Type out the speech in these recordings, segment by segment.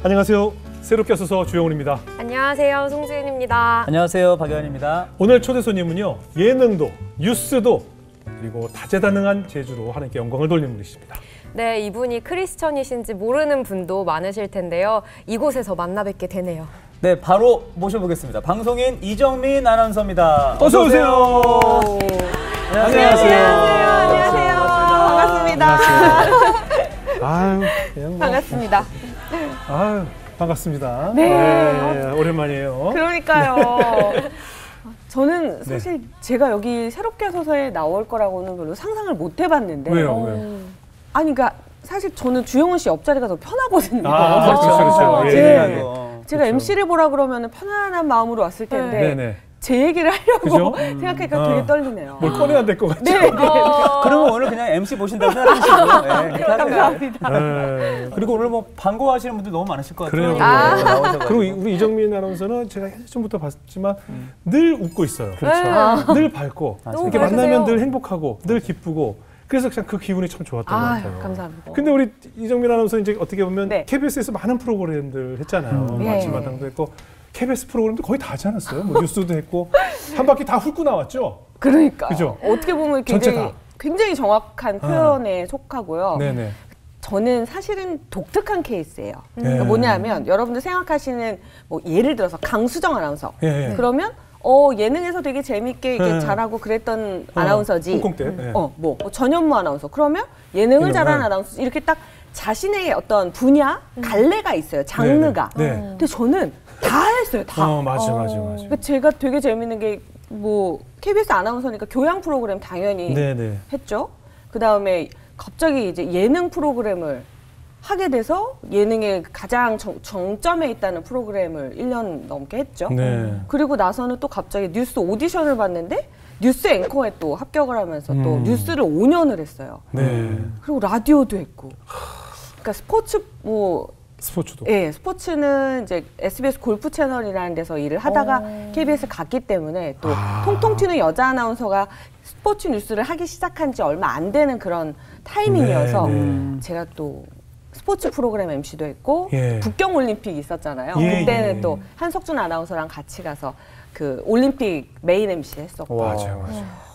안녕하세요. 새롭게 써서 주영훈입니다. 안녕하세요. 송지은입니다. 안녕하세요. 박연입니다. 오늘 초대 손님은요. 예능도 뉴스도 그리고 다재다능한 재주로 하나님께 영광을 돌리는 분이십니다. 네, 이분이 크리스천이신지 모르는 분도 많으실 텐데요. 이곳에서 만나 뵙게 되네요. 네, 바로 모셔보겠습니다. 방송인 이정민 아나운서입니다. 어서 오세요. 안녕하세요. 안녕하세요. 반갑습니다. 아유, 뭐. 반갑습니다. 아유, 반갑습니다. 네. 네, 오랜만이에요. 그러니까요. 네. 저는 사실 네. 제가 여기 새롭게 서서에 나올 거라고는 별로 상상을 못 해봤는데. 왜요? 왜요? 아니, 그러니까 사실 저는 주영훈 씨 옆자리가 더 편하거든요. 아, 그렇죠, 그렇죠. 네. 네. 제가 그렇죠. MC를 보라 그러면 편안한 마음으로 왔을 텐데 네. 네. 제 얘기를 하려고 생각하니까 되게 떨리네요. 뭘 꺼내야 될 것 같죠? 네. 그러면 오늘 그냥 MC 보신다고 생각하시고 네, 감사합니다. 네. 그리고 오늘 뭐 광고하시는 분들 너무 많으실 것 같아요. 그래요. 그리고 우리 이정민 아나운서는 제가 예전부터 봤지만 늘 웃고 있어요. 그렇죠. 늘 밝고 이렇게 만나면 늘 행복하고 늘 기쁘고 그래서 그냥 그 기분이 참 좋았던 것 같아요. 감사합니다. 근데 우리 이정민 아나운서 이제 어떻게 보면 네. KBS에서 많은 프로그램들 했잖아요. 아침마당도 했고 KBS 프로그램도 거의 다 하지 않았어요? 뭐 뉴스도 했고 한 바퀴 다 훑고 나왔죠. 그러니까 그죠? 어떻게 보면 굉장히 정확한 표현에 속하고요. 네네. 저는 사실은 독특한 케이스예요. 그러니까 뭐냐면 여러분들 생각하시는 뭐 예를 들어서 강수정 아나운서 그러면. 예능에서 되게 재밌게 이렇게 잘하고 그랬던 아나운서지. 전현무 아나운서. 그러면 예능을 잘하는 아나운서. 이렇게 딱 자신의 어떤 분야, 갈래가 있어요. 장르가. 근데 저는 다 했어요. 다. 맞아. 그러니까 제가 되게 재밌는 게 뭐 KBS 아나운서니까 교양 프로그램 당연히 했죠. 그 다음에 갑자기 이제 예능 프로그램을 하게 돼서 예능의 가장 정점에 있다는 프로그램을 1년 넘게 했죠. 그리고 나서는 또 갑자기 뉴스 오디션을 봤는데 뉴스 앵커에 또 합격을 하면서 또 뉴스를 5년을 했어요. 그리고 라디오도 했고. 그러니까 스포츠도. 예, 스포츠는 이제 SBS 골프 채널이라는 데서 일을 하다가 KBS 갔기 때문에 또 통통 튀는 여자 아나운서가 스포츠 뉴스를 하기 시작한 지 얼마 안 되는 그런 타이밍이어서 제가 또 스포츠 프로그램 MC도 했고 북경 올림픽 있었잖아요. 그때는 또 한석준 아나운서랑 같이 가서 그 올림픽 메인 MC 했었고. 맞아요.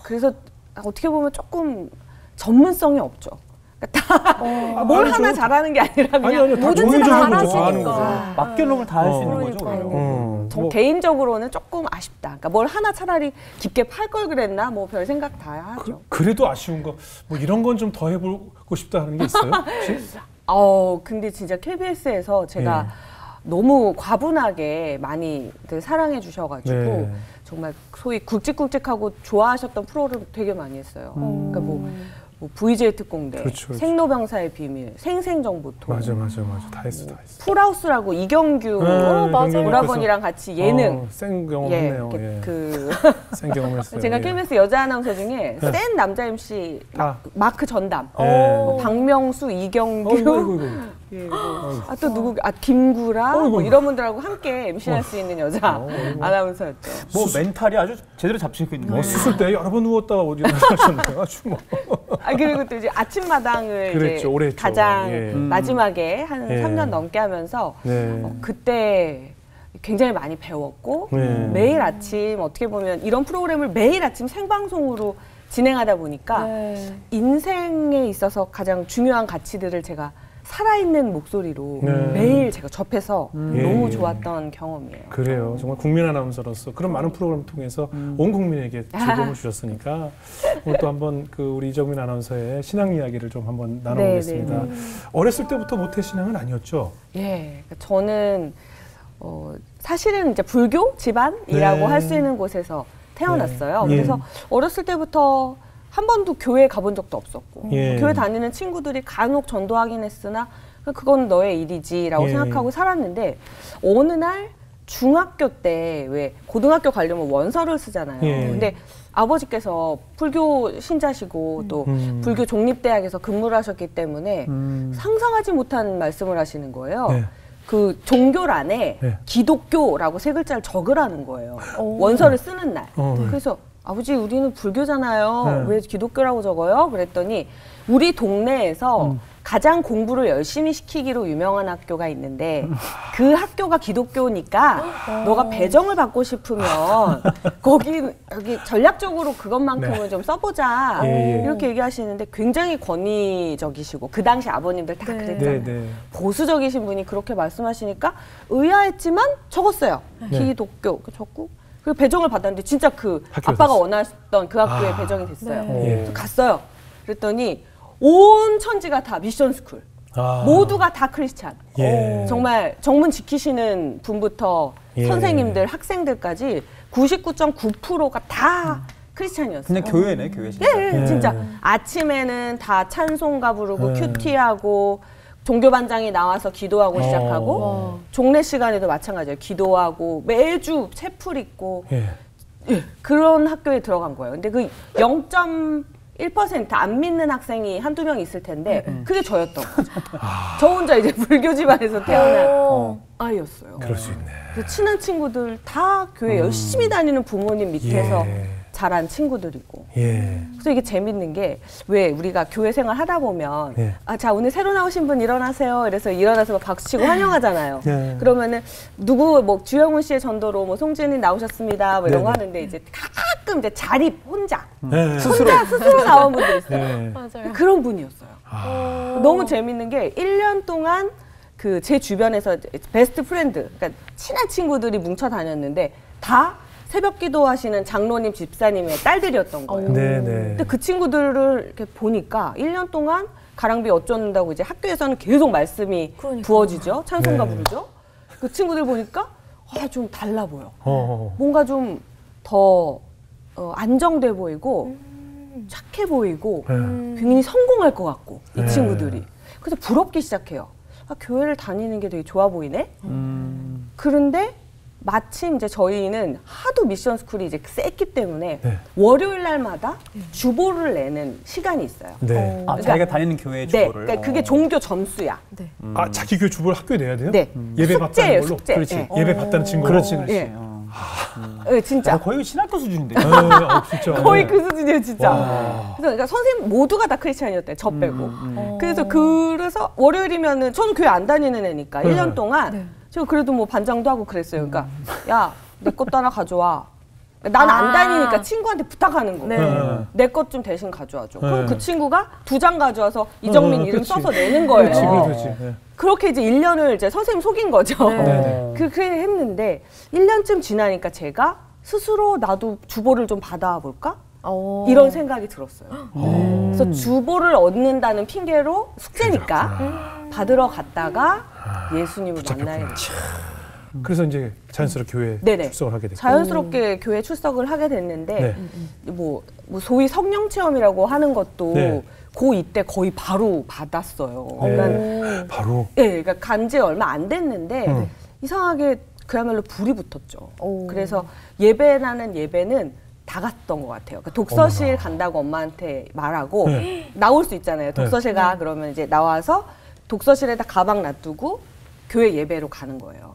그래서 어떻게 보면 조금 전문성이 없죠. 뭘 하나 잘하는 게 아니라 그냥 모든 걸 다 하시니까 막결론을 다 할 수 있는 거죠. 저 개인적으로는 조금 아쉽다. 그러니까 뭘 하나 차라리 깊게 팔 걸 그랬나 뭐 별 생각 다 하죠. 그래도 아쉬운 거 뭐 이런 건 좀 더 해보고 싶다 하는 게 있어요? 근데 진짜 KBS에서 제가 너무 과분하게 많이 사랑해 주셔가지고 정말 소위 굵직굵직하고 좋아하셨던 프로를 되게 많이 했어요. 그러니까 뭐 VJ 특공대, 그렇죠. 생로병사의 비밀, 생생정보통, 맞아 다 했어. 풀하우스라고 이경규 오라버니랑 같이 예능 생경험했네요. 생경험했어요. 제가 KBS 여자 아나운서 중에 센 남자 MC 마크 전담, 박명수, 이경규, 또 누구? 김구라 뭐 이런 분들하고 함께 MC를 할 수 있는 여자 아나운서였죠. 뭐 멘탈이 아주 제대로 잡히고 있는 거예요. 수술 때 여러 번 누웠다가 어디로 나가셨는데 아주 뭐. 그리고 또 이제 아침마당을 이제 가장 마지막에 한 3년 넘게 하면서 그때 굉장히 많이 배웠고 매일 아침 어떻게 보면 이런 프로그램을 매일 아침 생방송으로 진행하다 보니까 인생에 있어서 가장 중요한 가치들을 제가 살아있는 목소리로 매일 제가 접해서 너무 좋았던 경험이에요. 그래요. 정말 국민 아나운서로서 그런 많은 프로그램을 통해서 온 국민에게 즐거움을 주셨으니까 오늘 또 한번 그 우리 이정민 아나운서의 신앙 이야기를 좀 한번 나눠보겠습니다. 어렸을 때부터 모태 신앙은 아니었죠? 저는 사실은 이제 불교 집안이라고 할 수 있는 곳에서 태어났어요. 그래서 어렸을 때부터 한 번도 교회에 가본 적도 없었고 교회 다니는 친구들이 간혹 전도하긴 했으나 그건 너의 일이지라고 생각하고 살았는데 어느 날 중학교 때 왜 고등학교 가려면 원서를 쓰잖아요. 근데 아버지께서 불교 신자시고 또 불교 종립대학에서 근무를 하셨기 때문에 상상하지 못한 말씀을 하시는 거예요. 그 종교란에 기독교라고 세 글자를 적으라는 거예요. 원서를 쓰는 날. 그래서 아버지 우리는 불교잖아요. 네. 왜 기독교라고 적어요? 그랬더니 우리 동네에서 가장 공부를 열심히 시키기로 유명한 학교가 있는데 그 학교가 기독교니까 너가 배정을 받고 싶으면 거기 전략적으로 그것만큼은 네. 좀 써보자 이렇게 얘기하시는데 굉장히 권위적이시고 그 당시 아버님들 다 그랬잖아요. 보수적이신 분이 그렇게 말씀하시니까 의아했지만 적었어요. 기독교 적고 그리고 배정을 받았는데 진짜 그 아빠가 됐어요. 원했던 그 학교에 배정이 됐어요. 네. 갔어요. 그랬더니 온 천지가 다 미션 스쿨. 모두가 다 크리스찬. 정말 정문 지키시는 분부터 선생님들, 학생들까지 99.9%가 다 크리스찬이었어요. 그냥 교회네, 교회 진짜. 진짜. 아침에는 다 찬송가 부르고 큐티하고 종교반장이 나와서 기도하고 시작하고 종례 시간에도 마찬가지예요. 기도하고 매주 채플 입고 그런 학교에 들어간 거예요. 근데 그 0.1% 안 믿는 학생이 한두 명 있을 텐데 그게 저였던 거죠. 저 혼자 이제 불교 집안에서 태어난 아이였어요. 그럴 수 있네. 친한 친구들 다 교회 열심히 다니는 부모님 밑에서 자란 친구들이고. 그래서 이게 재밌는 게 왜 우리가 교회 생활 하다 보면 아, 자 오늘 새로 나오신 분 일어나세요. 이래서 일어나서 막 박수치고 환영하잖아요. 그러면은 누구 뭐 주영훈 씨의 전도로 뭐 송지은이 나오셨습니다. 뭐 이런 거 하는데 이제 가끔 이제 자립 혼자 스스로 나온 분들 있어요. 맞아요. 그런 분이었어요. 너무 재밌는 게 1년 동안 그 제 주변에서 베스트 프렌드, 그러니까 친한 친구들이 뭉쳐 다녔는데 다 새벽 기도하시는 장로님, 집사님의 딸들이었던 거예요. 근데 그 친구들을 이렇게 보니까 1년 동안 가랑비 어쩌는다고 이제 학교에서는 계속 말씀이 그러니까. 부어지죠. 찬송가 부르죠. 그 친구들 보니까 아, 좀 달라 보여. 뭔가 좀 더 안정돼 보이고 착해 보이고 굉장히 성공할 것 같고 이 친구들이. 그래서 부럽기 시작해요. 아, 교회를 다니는 게 되게 좋아 보이네. 그런데 마침 이제 저희는 하도 미션 스쿨이 이제 셌기 때문에 월요일 날마다 주보를 내는 시간이 있어요. 아, 그러니까 자기가 다니는 교회의 주보를. 그러니까 그게 종교 점수야. 아, 자기 교회 주보를 학교에 내야 돼요? 예배 받다는 걸로. 그렇지. 예배 받다는 친구. 그렇지, 그렇지. 진짜. 거의 신학교 수준인데. 진짜. 거의 그 수준이에요, 진짜. 그래서 그러니까 선생님 모두가 다 크리스찬이었대요, 저 빼고. 그래서 월요일이면은 저는 교회 안 다니는 애니까 1년 동안. 저 그래도 뭐 반장도 하고 그랬어요. 그러니까 야, 내 것도 하나 가져와. 난 안 다니니까 친구한테 부탁하는 거. 내 것 좀 대신 가져와줘. 그럼 그 친구가 2장 가져와서 이정민 이름 그치. 써서 내는 거예요. 그치. 그렇게 이제 1년을 이제 선생님 속인 거죠. 그렇게 했는데 1년쯤 지나니까 제가 스스로 나도 주보를 좀 받아볼까? 이런 생각이 들었어요. 그래서 주보를 얻는다는 핑계로 숙제니까 받으러 갔다가 예수님을 만나야 돼요. 그래서 이제 자연스럽게 교회에 출석을 하게 됐고. 자연스럽게 교회에 출석을 하게 됐는데 뭐 소위 성령 체험이라고 하는 것도 고2 때 거의 바로 받았어요. 그러니까 바로? 그러니까 간 지 얼마 안 됐는데 이상하게 그야말로 불이 붙었죠. 그래서 예배라는 예배는 다 갔던 것 같아요. 그러니까 독서실 간다고 엄마한테 말하고 나올 수 있잖아요. 독서실 가 그러면 이제 나와서 독서실에다 가방 놔두고 교회 예배로 가는 거예요.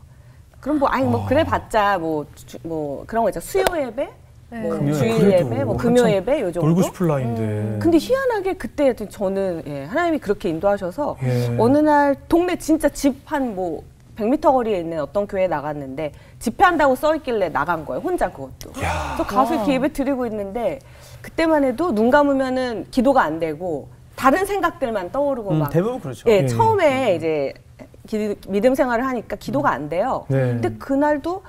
그럼 뭐 아니 뭐 그래봤자 뭐 그런 거 있잖아. 수요 예배, 뭐 주일 예배, 뭐 금요 예배 요 정도. 놀고 싶을 나이인데. 근데 희한하게 그때 저는 하나님이 그렇게 인도하셔서 어느 날 동네 진짜 집 한 뭐 100m 거리에 있는 어떤 교회에 나갔는데 집회한다고 써있길래 나간 거예요. 혼자 그것도. 그래서 가서 이렇게 예배 드리고 있는데 그때만 해도 눈 감으면은 기도가 안 되고 다른 생각들만 떠오르고 막. 대부분 그렇죠. 처음에 이제 믿음 생활을 하니까 기도가 안 돼요. 근데 그날도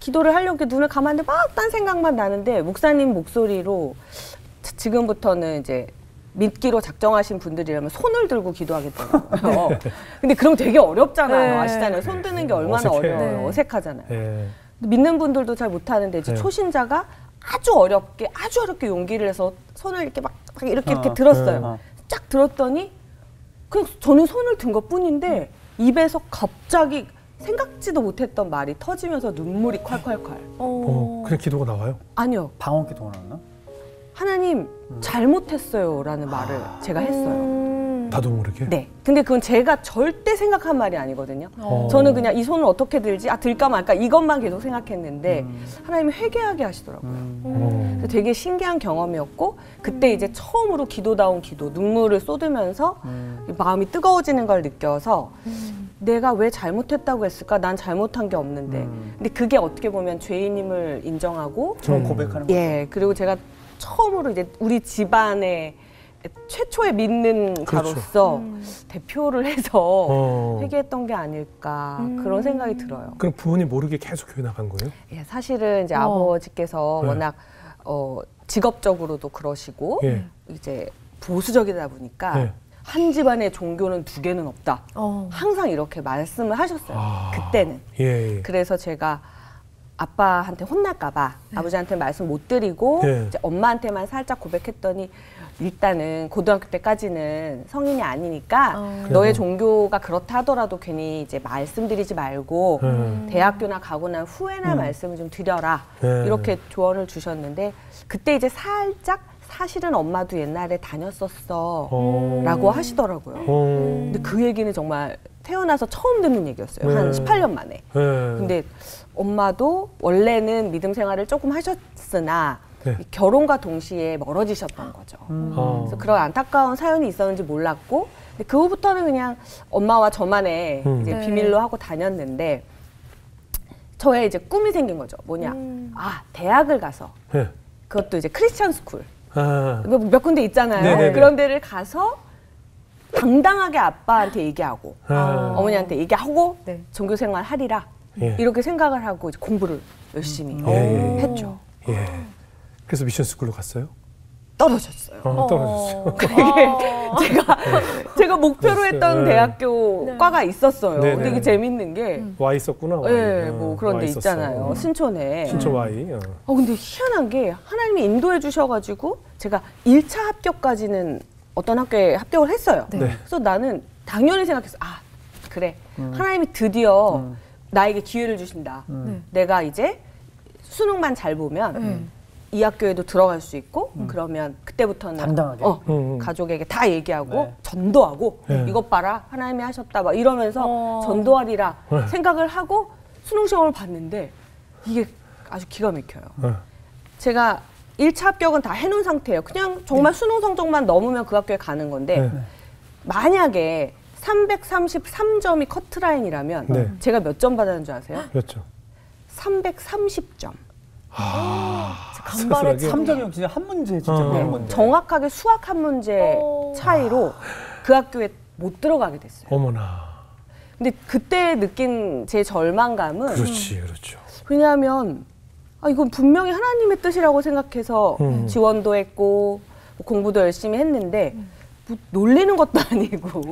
기도를 하려고 눈을 감았는데 막 딴 생각만 나는데 목사님 목소리로 지금부터는 이제 믿기로 작정하신 분들이라면 손을 들고 기도하겠다는 거예요. 근데 그럼 되게 어렵잖아요. 아시잖아요. 손 드는 게 얼마나 어려워요. 어색하잖아요. 믿는 분들도 잘 못하는데 이제 초신자가 아주 어렵게 용기를 내서 손을 이렇게 막 이렇게 들었어요. 쫙 들었더니 그냥 저는 손을 든 것뿐인데 입에서 갑자기 생각지도 못했던 말이 터지면서 눈물이 콸콸콸. 그냥 기도가 나와요? 아니요. 방언 기도가 나왔나? 하나님 잘못했어요라는 말을 제가 했어요. 나도 모르게? 네. 근데 그건 제가 절대 생각한 말이 아니거든요. 저는 그냥 이 손을 어떻게 들지? 아, 들까 말까? 이것만 계속 생각했는데 하나님이 회개하게 하시더라고요. 그래서 되게 신기한 경험이었고 그때 이제 처음으로 기도다운 기도, 눈물을 쏟으면서 마음이 뜨거워지는 걸 느껴서 내가 왜 잘못했다고 했을까? 난 잘못한 게 없는데. 근데 그게 어떻게 보면 죄인임을 인정하고 고백하는 거죠. 예, 그리고 제가 처음으로 이제 우리 집안의 최초의 믿는 자로서 대표를 해서 회개했던 게 아닐까 그런 생각이 들어요. 그럼 부모님 모르게 계속 교회 나간 거예요? 예, 사실은 이제 아버지께서 워낙 직업적으로도 그러시고 이제 보수적이다 보니까 한 집안의 종교는 두 개는 없다. 항상 이렇게 말씀을 하셨어요. 그때는. 예, 예. 그래서 제가 아빠한테 혼날까 봐 아버지한테 말씀 못 드리고 이제 엄마한테만 살짝 고백했더니 일단은 고등학교 때까지는 성인이 아니니까 너의 종교가 그렇다 하더라도 괜히 이제 말씀드리지 말고 대학교나 가고 난 후에나 말씀을 좀 드려라. 이렇게 조언을 주셨는데 그때 이제 살짝 사실은 엄마도 옛날에 다녔었어 라고 하시더라고요. 근데 그 얘기는 정말 태어나서 처음 듣는 얘기였어요. 한 18년 만에. 근데 엄마도 원래는 믿음 생활을 조금 하셨으나 결혼과 동시에 멀어지셨던 거죠. 그래서 그런 안타까운 사연이 있었는지 몰랐고 근데 그 후부터는 그냥 엄마와 저만의 이제 비밀로 하고 다녔는데 저의 이제 꿈이 생긴 거죠. 뭐냐. 아, 대학을 가서 그것도 이제 크리스찬 스쿨. 몇 군데 있잖아요. 네네네. 그런 데를 가서 당당하게 아빠한테 얘기하고 어머니한테 얘기하고 종교생활 하리라 이렇게 생각을 하고 이제 공부를 열심히 했죠. 예. 그래서 미션스쿨로 갔어요? 떨어졌어요. 떨어졌어요. 그게 제가 목표로 했던 대학교과가 있었어요. 네네. 근데 이게 재밌는 게 와 있었구나. 예, 뭐 그런 데 있잖아요. 신촌에. 신촌 와이. 근데 희한한 게 하나님이 인도해 주셔가지고 제가 1차 합격까지는 어떤 학교에 합격을 했어요. 그래서 나는 당연히 생각했어. 아, 그래. 하나님이 드디어 나에게 기회를 주신다. 내가 이제 수능만 잘 보면 이 학교에도 들어갈 수 있고 그러면 그때부터는 당당하게 가족에게 다 얘기하고 전도하고 이것 봐라 하나님이 하셨다 막 이러면서 전도하리라 생각을 하고 수능 시험을 봤는데 이게 아주 기가 막혀요. 제가 1차 합격은 다 해놓은 상태예요. 그냥 정말 수능 성적만 넘으면 그 학교에 가는 건데 만약에 333점이 커트라인이라면 제가 몇 점 받았는 줄 아세요? 몇 점? 330점. 간발의 3점이면 진짜 한 문제 진짜 그런 건데. 정확하게 수학 한 문제 차이로 그 학교에 못 들어가게 됐어요. 어머나. 근데 그때 느낀 제 절망감은 그렇죠. 왜냐하면 아, 이건 분명히 하나님의 뜻이라고 생각해서 지원도 했고 공부도 열심히 했는데 뭐 놀리는 것도 아니고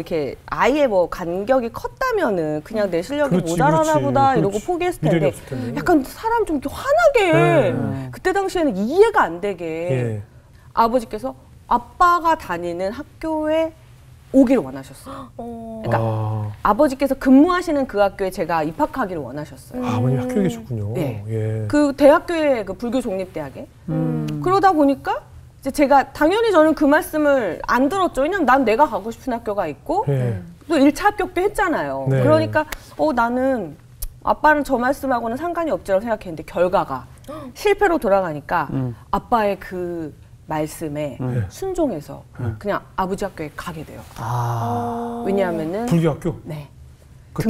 이렇게 아예 간격이 컸다면은 그냥 내 실력이 모자라나 보다 이러고 포기했을 텐데 약간 사람 좀 화나게 그때 당시에는 이해가 안 되게 아버지께서 아빠가 다니는 학교에 오기를 원하셨어요. 그러니까 아버지께서 근무하시는 그 학교에 제가 입학하기를 원하셨어요. 아버님 학교에 계셨군요. 네. 그 대학교에 그 불교 종립대학에 그러다 보니까 제가 당연히 저는 그 말씀을 안 들었죠. 왜냐면 난 내가 가고 싶은 학교가 있고 또 1차 합격도 했잖아요. 그러니까 나는 아빠는 저 말씀하고는 상관이 없지라고 생각했는데 결과가 실패로 돌아가니까 아빠의 그 말씀에 순종해서 그냥 아버지 학교에 가게 돼요. 왜냐하면은 불교 학교? 네. 그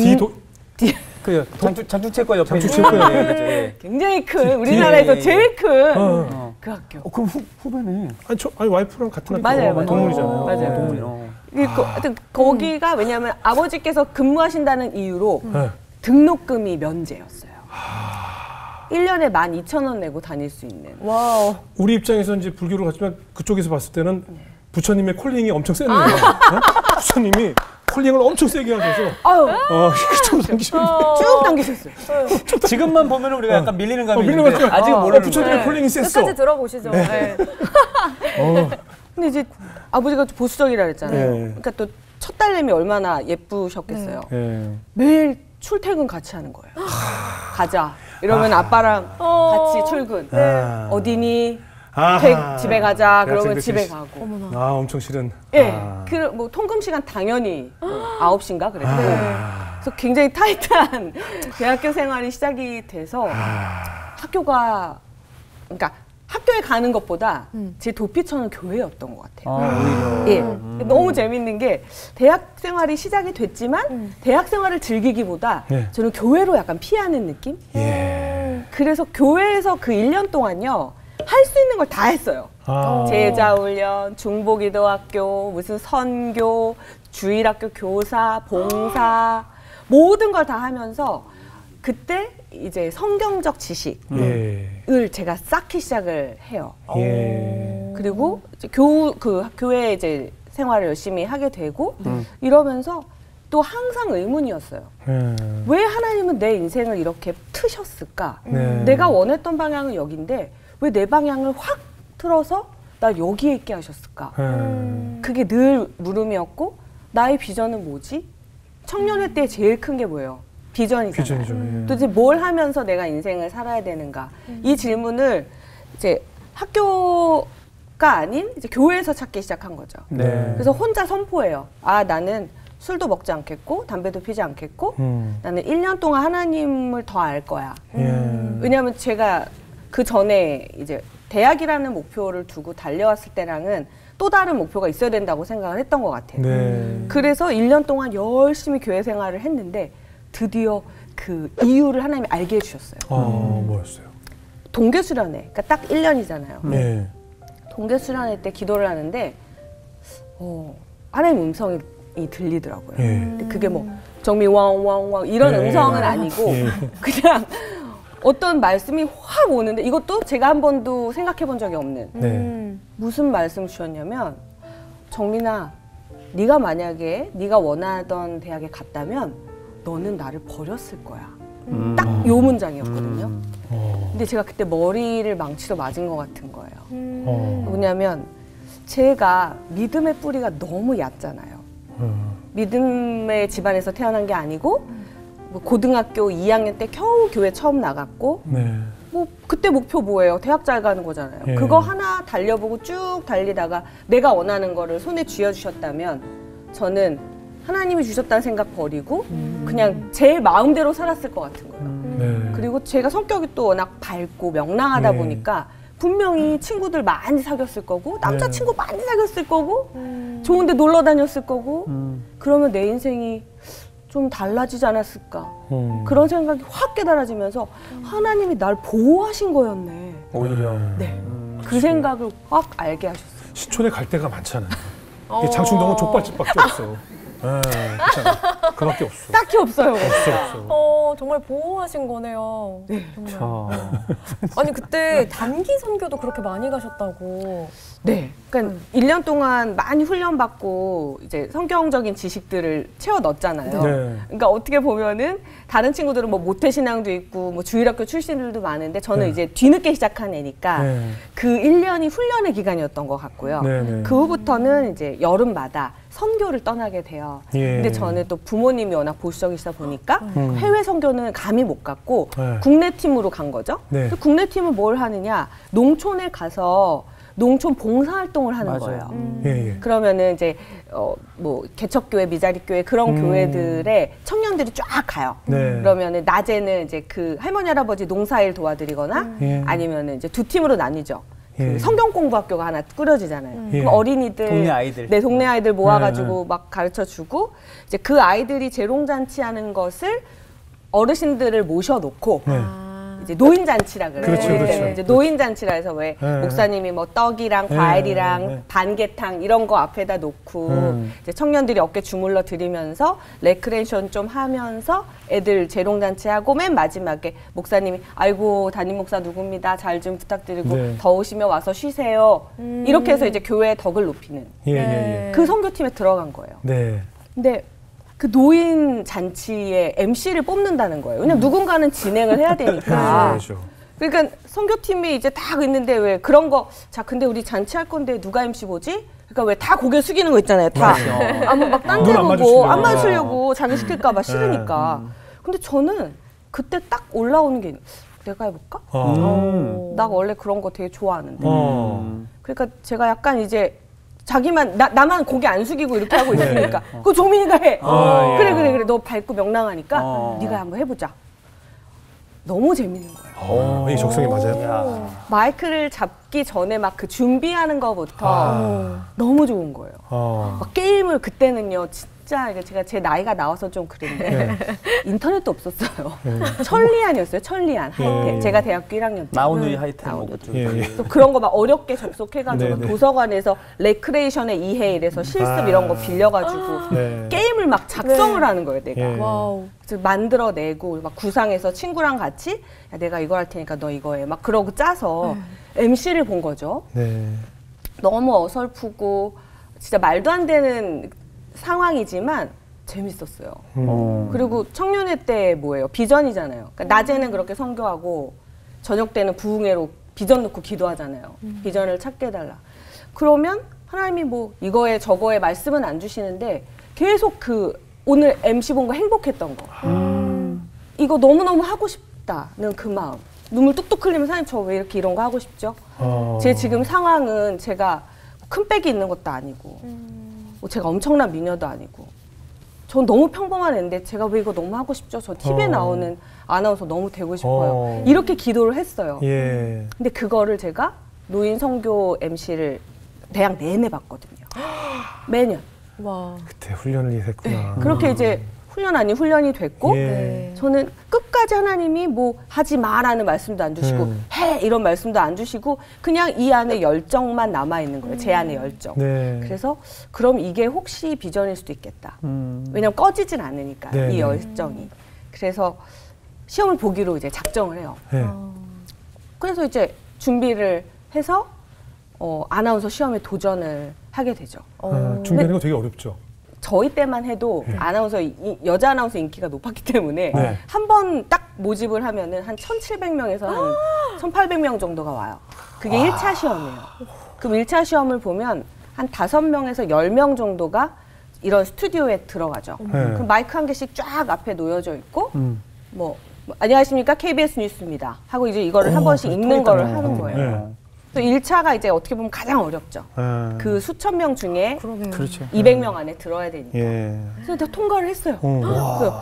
장충체과 옆에 있는 굉장히 큰 우리나라에서 제일 큰 그 학교. 그럼 후배네. 아니 와이프랑 같은 학교. 맞아요. 동문이잖아요. 맞아요. 동문이요. 하여튼 거기가 왜냐하면 아버지께서 근무하신다는 이유로 등록금이 면제였어요. 1년에 12,000원 내고 다닐 수 있는. 와우. 우리 입장에서 이제 불교를 갔지만 그쪽에서 봤을 때는 부처님의 콜링이 엄청 세네요. 부처님이 콜링을 엄청 세게 하셔서 쭉 당기셨어요. 지금만 보면 우리가 약간 밀리는 감이 있는데 아직은 모르는 부처님의 콜링이 셌어. 끝까지 들어보시죠. 근데 이제 아버지가 보수적이라 그랬잖아요. 그러니까 또 첫 딸내미 얼마나 예쁘셨겠어요. 매일 출퇴근 같이 하는 거예요. 가자. 이러면 아빠랑 같이 출근. 어디니? 아하, 집에 가자. 그러면 집에 가고. 어머나. 아, 엄청 싫은. 예. 네. 아. 그 뭐 통금 시간 당연히 9시인가 그랬어요. 아. 그래서 굉장히 타이트한 대학교 생활이 시작이 돼서 그러니까 학교에 가는 것보다 제 도피처는 교회였던 것 같아요. 아. 예. 너무 재밌는 게 대학 생활이 시작이 됐지만 대학 생활을 즐기기보다 저는 교회로 약간 피하는 느낌? 예. 그래서 교회에서 그 1년 동안요. 할 수 있는 걸 다 했어요. 아. 제자훈련, 중보기도학교, 무슨 선교, 주일학교 교사, 봉사 모든 걸 다 하면서 그때 이제 성경적 지식을 제가 쌓기 시작을 해요. 예. 그리고 교회 이제 생활을 열심히 하게 되고 이러면서 또 항상 의문이었어요. 왜 하나님은 내 인생을 이렇게 트셨을까? 내가 원했던 방향은 여긴데 왜 내 방향을 확 틀어서 나 여기에 있게 하셨을까? 그게 늘 물음이었고 나의 비전은 뭐지? 청년회 때 제일 큰 게 뭐예요? 비전이잖아요. 도대체 뭘 하면서 내가 인생을 살아야 되는가? 이 질문을 이제 학교가 아닌 이제 교회에서 찾기 시작한 거죠. 네. 그래서 혼자 선포해요. 아, 나는 술도 먹지 않겠고 담배도 피지 않겠고 나는 1년 동안 하나님을 더 알 거야. 왜냐하면 제가 그 전에 이제 대학이라는 목표를 두고 달려왔을 때랑은 또 다른 목표가 있어야 된다고 생각을 했던 것 같아요. 네. 그래서 1년 동안 열심히 교회 생활을 했는데 드디어 그 이유를 하나님이 알게 해주셨어요. 아, 뭐였어요? 동계 수련회. 그러니까 딱 1년이잖아요. 네. 동계 수련회 때 기도를 하는데 하나님 음성이 들리더라고요. 근데 그게 뭐 정미 왕왕왕 이런 음성은 아니고 그냥 어떤 말씀이 확 오는데 이것도 제가 한 번도 생각해 본 적이 없는 무슨 말씀 주셨냐면 정민아, 네가 만약에 네가 원하던 대학에 갔다면 너는 나를 버렸을 거야. 딱 요 문장이었거든요. 근데 제가 그때 머리를 망치로 맞은 것 같은 거예요. 뭐냐면 제가 믿음의 뿌리가 너무 얕잖아요. 믿음의 집안에서 태어난 게 아니고 고등학교 2학년 때 겨우 교회 처음 나갔고 뭐 그때 목표 뭐예요? 대학 잘 가는 거잖아요. 예. 그거 하나 달려보고 쭉 달리다가 내가 원하는 거를 손에 쥐어주셨다면 저는 하나님이 주셨다는 생각 버리고 그냥 제 마음대로 살았을 것 같은 거예요. 그리고 제가 성격이 또 워낙 밝고 명랑하다 보니까 분명히 친구들 많이 사귀었을 거고 남자친구 많이 사귀었을 거고 좋은데 놀러 다녔을 거고 그러면 내 인생이 좀 달라지지 않았을까? 그런 생각이 확 깨달아지면서 하나님이 날 보호하신 거였네. 오히려. 네. 그 생각을 확 알게 하셨어요. 신촌에 갈 데가 많잖아요. 장충동은 족발집밖에 없어. 예, 그밖에 없어. 딱히 없어요. 없어. 정말 보호하신 거네요. 네. 정말. 아니 그때 단기 선교도 그렇게 많이 가셨다고. 네. 그러니까 1년 동안 많이 훈련받고 이제 성경적인 지식들을 채워 넣었잖아요. 네. 그러니까 어떻게 보면은 다른 친구들은 뭐 모태 신앙도 있고 뭐 주일학교 출신들도 많은데 저는 이제 뒤늦게 시작한 애니까 그 1년이 훈련의 기간이었던 것 같고요. 그 후부터는 이제 여름마다 선교를 떠나게 돼요. 근데 저는 또 부모님이 워낙 보수적이시다 보니까 해외 선교는 감히 못 갔고 국내 팀으로 간 거죠. 국내 팀은 뭘 하느냐? 농촌에 가서 농촌 봉사활동을 하는 거예요. 그러면은 이제 뭐 개척교회, 미자리교회 그런 교회들의 청년들이 쫙 가요. 그러면은 낮에는 이제 그 할머니 할아버지 농사일 도와드리거나 아니면은 이제 두 팀으로 나뉘죠. 그 성경 공부 학교가 하나 꾸려지잖아요. 그럼 어린이들, 동네 아이들, 네, 동네 아이들 모아가지고 막 가르쳐 주고 이제 그 아이들이 재롱잔치 하는 것을 어르신들을 모셔놓고 이제 노인잔치라 그래요. 이제 노인잔치라 해서 왜 목사님이 뭐 떡이랑 과일이랑 반개탕 이런 거 앞에다 놓고 이제 청년들이 어깨 주물러 드리면서 레크레이션 좀 하면서 애들 재롱잔치하고 맨 마지막에 목사님이 아이고 담임 목사 누굽니다. 잘 좀 부탁드리고 더우시면 와서 쉬세요. 이렇게 해서 이제 교회의 덕을 높이는 그 선교팀에 들어간 거예요. 근데 그 노인 잔치에 MC를 뽑는다는 거예요. 왜냐면 누군가는 진행을 해야 되니까. 그러니까 선교팀이 이제 딱 있는데 왜 그런 거, 자, 근데 우리 잔치할 건데 누가 MC 보지? 그러니까 왜 다 고개 숙이는 거 있잖아요. 다. 아무 막 딴데보고 안 맞추려고 자기 시킬까봐 싫으니까. 근데 저는 그때 딱 올라오는 게 내가 해볼까? 나 원래 그런 거 되게 좋아하는데. 그러니까 제가 약간 이제 자기만 나만 고개 안 숙이고 이렇게 하고 있으니까 네. 그거 조민이가 해. 그래 너 밝고 명랑하니까 네가 한번 해보자. 너무 재밌는 거예요. 이게 적성이 맞아요. 마이크를 잡기 전에 막 그 준비하는 거부터 너무 좋은 거예요. 막 게임을 그때는요. 진짜 제가 제 나이가 나와서 좀 그랬는데 인터넷도 없었어요. 천리안이었어요. 천리안 하이텔. 제가 대학교 1학년 때 나온누이 하이텔 또 그런 거 막 어렵게 접속해가지고 도서관에서 레크레이션의 이해 이래서 실습 이런 거 빌려가지고 게임을 막 작성을 하는 거예요. 내가 그래서 만들어내고 막 구상해서 친구랑 같이 야, 내가 이거 할 테니까 너 이거 해 막 그러고 짜서 MC를 본 거죠. 너무 어설프고 진짜 말도 안 되는 상황이지만 재밌었어요. 그리고 청년회 때 뭐예요? 비전이잖아요. 그러니까 낮에는 그렇게 선교하고 저녁 때는 부흥회로 비전 놓고 기도하잖아요. 비전을 찾게 해달라. 그러면 하나님이 뭐 이거에 저거에 말씀은 안 주시는데 계속 그 오늘 MC 본 거 행복했던 거. 이거 너무너무 하고 싶다는 그 마음. 눈물 뚝뚝 흘리면 사장님 저 왜 이렇게 이런 거 하고 싶죠? 제 지금 상황은 제가 큰 백이 있는 것도 아니고 제가 엄청난 미녀도 아니고 전 너무 평범한 애인데 제가 왜 이거 너무 하고 싶죠? 저 TV에 나오는 아나운서 너무 되고 싶어요. 이렇게 기도를 했어요. 근데 그거를 제가 노인 선교 MC를 대학 내내 봤거든요. 매년. 와. 그때 훈련을 했구나. 그렇게 이제 훈련 아닌 훈련이 됐고 저는 끝까지 하나님이 뭐 하지 마라는 말씀도 안 주시고 해 이런 말씀도 안 주시고 그냥 이 안에 열정만 남아있는 거예요. 제 안에 열정. 그래서 그럼 이게 혹시 비전일 수도 있겠다. 왜냐면 꺼지진 않으니까 이 열정이. 그래서 시험을 보기로 이제 작정을 해요. 그래서 이제 준비를 해서 아나운서 시험에 도전을 하게 되죠. 준비하는 거 되게 어렵죠. 저희 때만 해도 아나운서, 여자 아나운서 인기가 높았기 때문에 한 번 딱 모집을 하면은 한 1,700명에서 한 1,800명 정도가 와요. 그게 1차 시험이에요. 그럼 1차 시험을 보면 한 5명에서 10명 정도가 이런 스튜디오에 들어가죠. 그럼 마이크 한 개씩 쫙 앞에 놓여져 있고, 뭐, 안녕하십니까? KBS 뉴스입니다. 하고 이제 이거를 한 번씩 읽는 거를 하는 거예요. 또 1차가 이제 어떻게 보면 가장 어렵죠. 그 수천 명 중에 200명 안에 들어야 되니까. 그래서 다 통과를 했어요. 그래서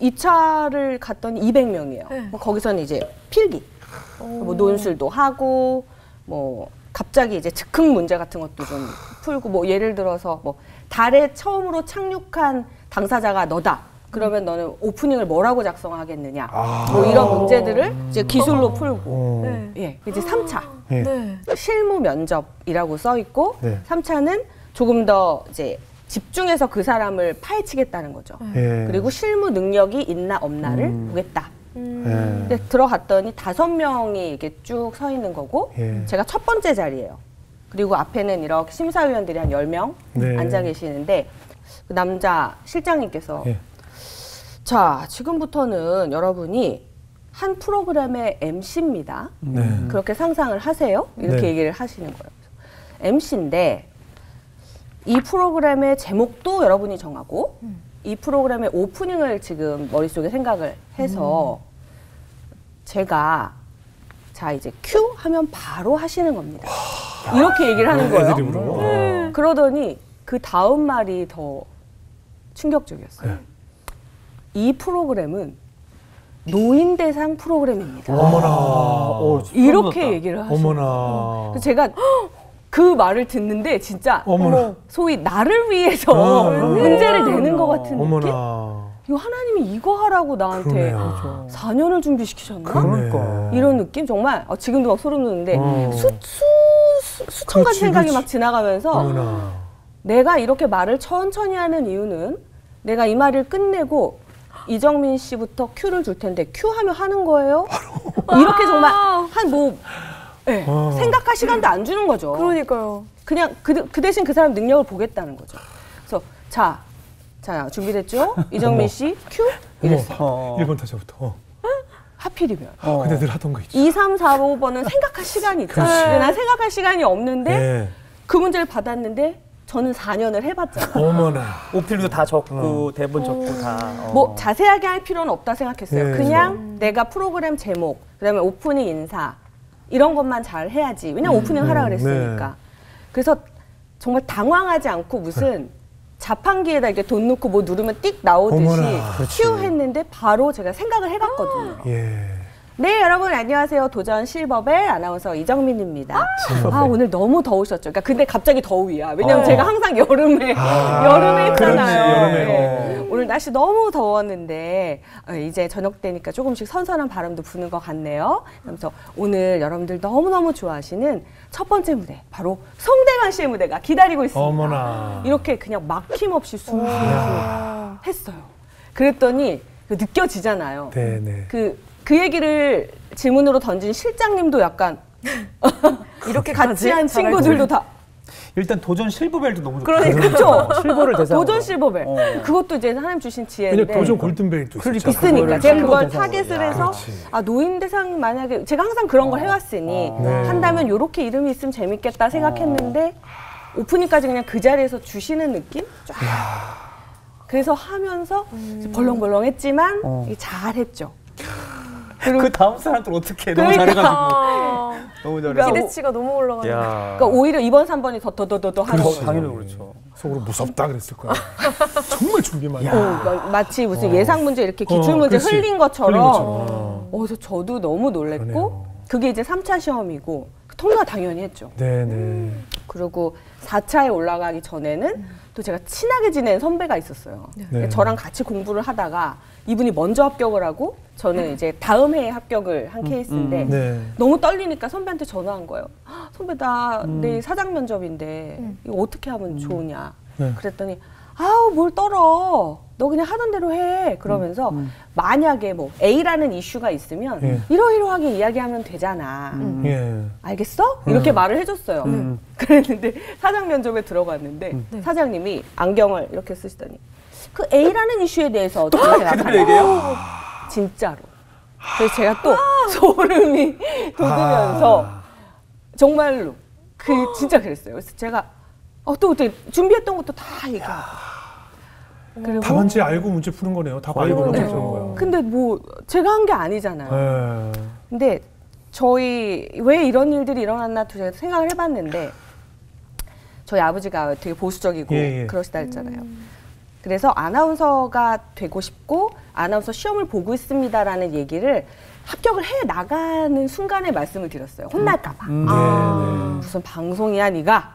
2차를 갔더니 200명이에요. 거기서는 이제 필기, 뭐 논술도 하고, 뭐 갑자기 이제 즉흥 문제 같은 것도 좀 풀고, 뭐 예를 들어서 뭐 달에 처음으로 착륙한 당사자가 너다. 그러면 너는 오프닝을 뭐라고 작성하겠느냐. 뭐 이런 문제들을 이제 기술로 풀고. 이제 3차. 실무 면접이라고 써 있고, 3차는 조금 더 이제 집중해서 그 사람을 파헤치겠다는 거죠. 그리고 실무 능력이 있나 없나를 보겠다. 근데 들어갔더니 5명이 이렇게 쭉 서 있는 거고, 제가 첫 번째 자리예요. 그리고 앞에는 이렇게 심사위원들이 한 10명 앉아 계시는데, 그 남자 실장님께서 자, 지금부터는 여러분이 한 프로그램의 MC입니다. 그렇게 상상을 하세요. 이렇게 얘기를 하시는 거예요. MC인데 이 프로그램의 제목도 여러분이 정하고 이 프로그램의 오프닝을 지금 머릿속에 생각을 해서 제가 자, 이제 큐 하면 바로 하시는 겁니다. 이렇게 얘기를 하는 거예요. 그러더니 그 다음 말이 더 충격적이었어요. 이 프로그램은 노인 대상 프로그램입니다. 어머나. 이렇게 얘기를 하시고. 어머나. 제가 그 말을 듣는데 진짜 어머나. 소위 나를 위해서 문제를 내는 것 같은 느낌? 이거 하나님이 이거 하라고 나한테 4년을 준비시키셨나? 그러니까. 이런 느낌? 정말 지금도 막 소름 돋는데 수천 가지 생각이 막 지나가면서 내가 이렇게 말을 천천히 하는 이유는 내가 이 말을 끝내고 이정민 씨부터 큐를 줄 텐데 큐 하면 하는 거예요? 이렇게 정말 한 뭐 생각할 시간도 안 주는 거죠. 그러니까요. 그냥 그 대신 그 사람 능력을 보겠다는 거죠. 그래서 자 준비됐죠? 이정민 씨 큐 이랬어요. 1번 타자부터. 하필이면. 근데 늘 하던 거 있죠. 2, 3, 4, 5번은 생각할 시간이 있잖아요. 난 생각할 시간이 없는데 그 문제를 받았는데 저는 4년을 해봤잖아요. 어머나. 오필도 다 적고 대본 적고 다. 뭐 자세하게 할 필요는 없다 생각했어요. 네, 그냥 내가 프로그램 제목, 그다음에 오프닝 인사 이런 것만 잘 해야지. 왜냐면 오프닝 하라 그랬으니까. 네. 그래서 정말 당황하지 않고 무슨 자판기에다 이렇게 돈 넣고 뭐 누르면 띡 나오듯이 큐 했는데 바로 제가 생각을 해봤거든요. 아. 예. 네, 여러분 안녕하세요. 도전 실버벨 아나운서 이정민입니다. 아, 오늘 너무 더우셨죠? 그러니까 근데 갑자기 더위야. 왜냐면 제가 항상 여름에 여름에 했잖아요. 그렇지, 여름에. 네. 오늘 날씨 너무 더웠는데 이제 저녁 되니까 조금씩 선선한 바람도 부는 것 같네요. 그래서 오늘 여러분들 너무너무 좋아하시는 첫 번째 무대, 바로 성대관 씨의 무대가 기다리고 있습니다. 어머나. 이렇게 그냥 막힘없이 숨을 했어요. 그랬더니 느껴지잖아요. 네네. 그 얘기를 질문으로 던진 실장님도 약간 이렇게 같이 한 친구들도 다 일단 도전 실버벨도 너무 좋다. 그렇죠. 실버를 대상으로. 도전 실버벨. 그것도 이제 하나님 주신 지혜인데. 근데 도전 골든벨도 있으니까 제가 그걸 타겟을 해서 그렇지. 아, 노인 대상 만약에 제가 항상 그런 걸 해왔으니 한다면 이렇게 이름이 있으면 재밌겠다 생각했는데 오프닝까지 그냥 그 자리에서 주시는 느낌? 쫙. 그래서 하면서 벌렁벌렁했지만 잘했죠. 그 다음 사람들 어떻게 너무 잘해가지고 너무 잘해. 기대치가 너무 올라가지고. 그러니까 오히려 2번, 3번이 더 하는 거. 당연히 그렇죠. 속으로 무섭다 그랬을 거야. 정말 준비 많이. 마치 무슨 예상 문제 이렇게 기출 문제 흘린 것처럼. 그래서 저도 너무 놀랬고 그러네요. 그게 이제 3차 시험이고 통과 당연히 했죠. 네네. 그리고 4차에 올라가기 전에는 또 제가 친하게 지낸 선배가 있었어요. 네. 저랑 같이 공부를 하다가 이분이 먼저 합격을 하고 저는 이제 다음 해에 합격을 한 케이스인데 너무 떨리니까 선배한테 전화한 거예요. 선배 나 내일 사장 면접인데 이거 어떻게 하면 좋으냐. 그랬더니 아우 뭘 떨어. 너 그냥 하던 대로 해. 그러면서 만약에 뭐 A라는 이슈가 있으면 이러이러하게 이야기하면 되잖아. 알겠어? 이렇게 말을 해줬어요. 그랬는데 사장 면접에 들어갔는데 사장님이 안경을 이렇게 쓰시더니 그 A라는 이슈에 대해서 어떻게 생각하세요? 진짜로. 그래서 제가 또 소름이 돋으면서 정말로 그 진짜 그랬어요. 그래서 제가 또 그때 준비했던 것도 다 얘기하고. 그리고 답안지 알고 문제 푸는 거네요. 답 알고 문제 푸는 거예요. 근데 뭐 제가 한 게 아니잖아요. 근데 저희 왜 이런 일들이 일어났나 제가 생각을 해봤는데 저희 아버지가 되게 보수적이고 그러시다 했잖아요. 그래서 아나운서가 되고 싶고 아나운서 시험을 보고 있습니다라는 얘기를 합격을 해 나가는 순간에 말씀을 드렸어요. 혼날까 봐. 무슨 방송이야 네가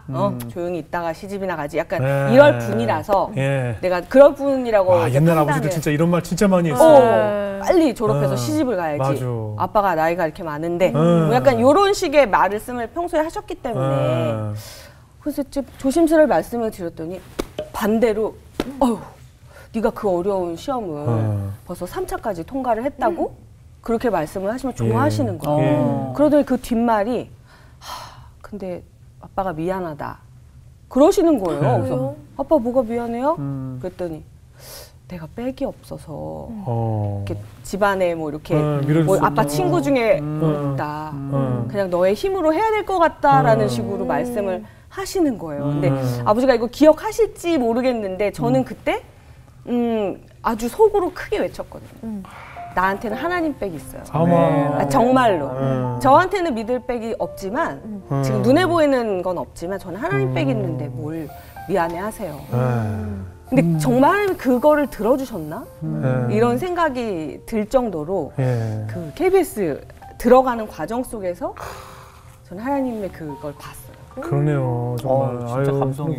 조용히 있다가 시집이나 가지 약간 이럴 분이라서 내가 그럴 분이라고 옛날 아버지들 진짜 이런 말 진짜 많이 했어요. 빨리 졸업해서 시집을 가야지. 맞아. 아빠가 나이가 이렇게 많은데 뭐 약간 이런 식의 말씀을 평소에 하셨기 때문에 그래서 조심스레 말씀을 드렸더니 반대로 어휴, 네가 그 어려운 시험을 벌써 3차까지 통과를 했다고? 그렇게 말씀을 하시면 좋아하시는 거예요. 그러더니 그 뒷말이 근데 아빠가 미안하다 그러시는 거예요. 그래서 아빠 뭐가 미안해요? 그랬더니 내가 빽이 없어서 이렇게 집안에 뭐 이렇게 뭐 아빠 친구 중에 있다. 그냥 너의 힘으로 해야 될 것 같다라는 식으로 말씀을 하시는 거예요. 근데 아버지가 이거 기억하실지 모르겠는데 저는 그때 아주 속으로 크게 외쳤거든요. 나한테는 하나님 백이 있어요. 아, 정말로. 저한테는 믿을 백이 없지만 지금 눈에 보이는 건 없지만 저는 하나님 백이 있는데 뭘 미안해하세요. 근데 정말 하나님이 그거를 들어주셨나? 이런 생각이 들 정도로 그 KBS 들어가는 과정 속에서 저는 하나님의 그걸 봤어요. 그러네요. 정말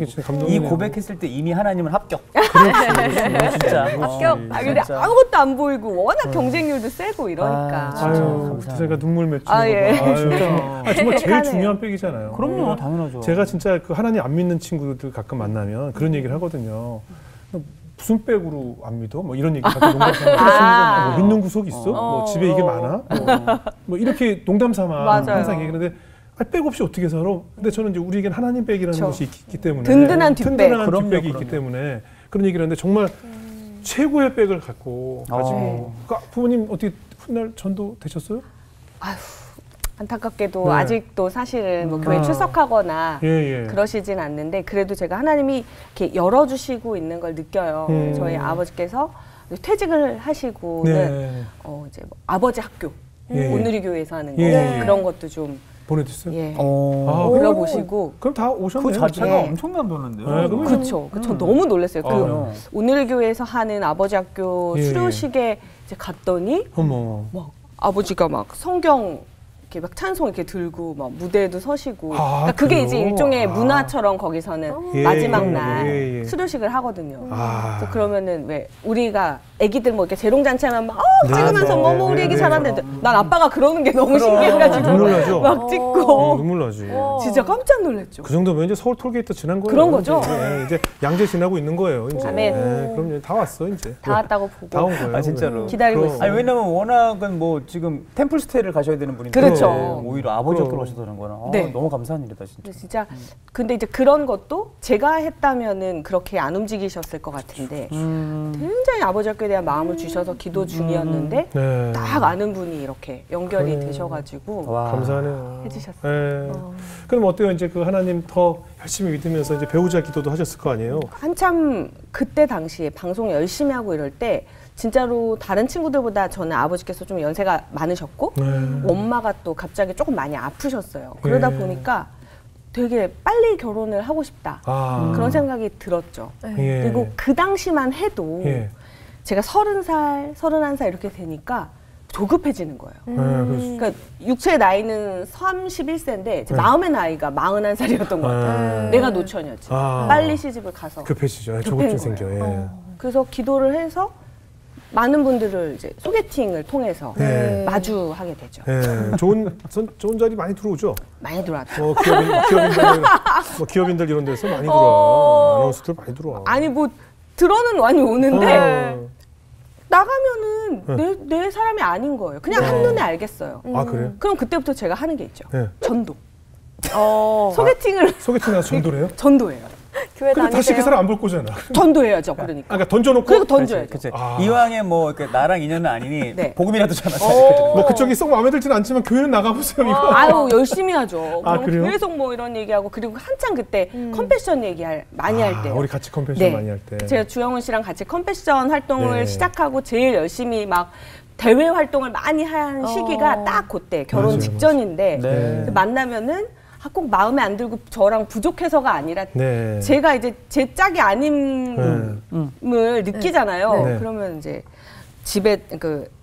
진짜 감동이. 이 고백했을 때 이미 하나님은 합격. 그렇지. 진짜. 합격. 아, 근데 아무것도 안 보이고 워낙 경쟁률도 세고 이러니까. 아유, 제가 눈물 맺히는 거. 정말 제일 중요한 백이잖아요. 그럼요. 당연하죠. 제가 진짜 그 하나님 안 믿는 친구들 가끔 만나면 그런 얘기를 하거든요. 무슨 백으로 안 믿어? 뭐 이런 얘기 하고 농담. 뭐 믿는 구석이 있어? 뭐 집에 이게 많아? 뭐 이렇게 농담 삼아 항상 얘기하는데 백 없이 어떻게 살아? 근데 저는 이제 우리에겐 하나님 백이라는 것이 있기 때문에 든든한 뒷백. 뒷백이 있기 때문에 그런 얘기를 하는데 정말 최고의 백을 가지고. 그러니까 부모님 어떻게 훗날 전도 되셨어요? 아휴 안타깝게도 네. 아직도 사실은 뭐 교회 출석하거나 예, 예. 그러시진 않는데 그래도 제가 하나님이 이렇게 열어주시고 있는 걸 느껴요. 저희 아버지께서 퇴직을 하시고는 네. 이제 뭐 아버지 학교 예, 온누리 교회에서 하는 거 예, 그런 것도 좀 보내주세요. 예. 들어보시고 그럼 다 오셨네요. 그 자체가 네. 엄청난 돈인데요. 네, 그렇죠. 저 너무 놀랐어요. 그 온누리 교회에서 하는 아버지 학교 예, 수료식에 이제 갔더니 막 아버지가 막 성경 이렇게 막 찬송 이렇게 들고 막 무대에도 서시고 그러니까 그게 이제 일종의 문화처럼 거기서는 마지막 날 수료식을 하거든요. 그래서 그러면은 왜 우리가 애기들 뭐 이렇게 재롱잔치하면 막 찍으면서 뭐 우리 애기 잘한다. 난 아빠가 그러는 게 너무 신기해가지고 눈물 나죠. 막 찍고 눈물 나지. 진짜 깜짝 놀랐죠. 그 정도면 이제 서울 톨게이트 지난 거예요. 그런 거죠. 이제 양재 지나고 있는 거예요. 이제 그럼 이제 다 왔어 이제. 다 왔다고 보고. 다 온 거예요. 아 진짜로. 기다리고 있어. 아니 왜냐면 워낙은 뭐 지금 템플스테이를 가셔야 되는 분인데. 네, 오히려 아버지 학교로 오시더라는 거는 네. 너무 감사한 일이다 진짜. 진짜 근데 이제 그런 것도 제가 했다면은 그렇게 안 움직이셨을 것 같은데 굉장히 아버지 학교에 대한 마음을 주셔서 기도 중이었는데 네. 딱 아는 분이 이렇게 연결이 되셔가지고 감사하네요. 해주셨어요. 네. 그럼 어때요 이제 그 하나님 더 열심히 믿으면서 이제 배우자 기도도 하셨을 거 아니에요? 한참 그때 당시에 방송 열심히 하고 이럴 때. 진짜로 다른 친구들보다 저는 아버지께서 좀 연세가 많으셨고 엄마가 또 갑자기 조금 많이 아프셨어요. 그러다 보니까 되게 빨리 결혼을 하고 싶다 그런 생각이 들었죠. 그리고 그 당시만 해도 제가 30살, 31살 이렇게 되니까 조급해지는 거예요. 그러니까 육체의 나이는 31세인데 마음의 나이가 41살이었던 것 같아요. 내가 노처녀지. 빨리 시집을 가서. 급해지죠. 조급증 생겨요. 그래서 기도를 해서 많은 분들을 이제 소개팅을 통해서 마주하게 되죠. 네. 좋은 자리 많이 들어오죠? 많이 들어왔죠. 기업인들 이런 데서 많이 들어와. 아나운서들 많이 들어와. 아니 뭐 들어는 많이 오는데 나가면은 내 사람이 아닌 거예요. 그냥 한눈에 알겠어요. 아 그래요? 그럼 그때부터 제가 하는 게 있죠. 전도. 소개팅을 전도래요? 전도예요. 교회 다니세요? 다시 그 사람 안 볼 거잖아. 전도해야죠, 그러니까. 그러니까 던져놓고. 그리고 던져야죠. 그치. 이왕에 뭐 나랑 인연은 아니니 복음이라도 전하자. 뭐 그쪽이 썩 마음에 들지는 않지만 교회는 나가보세요. 이거. 아유 열심히 하죠. 그래요? 계속 뭐 이런 얘기하고 그리고 한창 그때 컴패션 많이 할 때요. 우리 같이 컴패션 네. 많이 할 때. 제가 주영훈 씨랑 같이 컴패션 활동을 시작하고 제일 열심히 막 대외 활동을 많이 한 시기가 딱 그때 결혼 직전인데 네. 만나면은. 꼭 마음에 안 들고 저랑 부족해서가 아니라 제가 이제 제 짝이 아님을 느끼잖아요. 그러면 이제 집에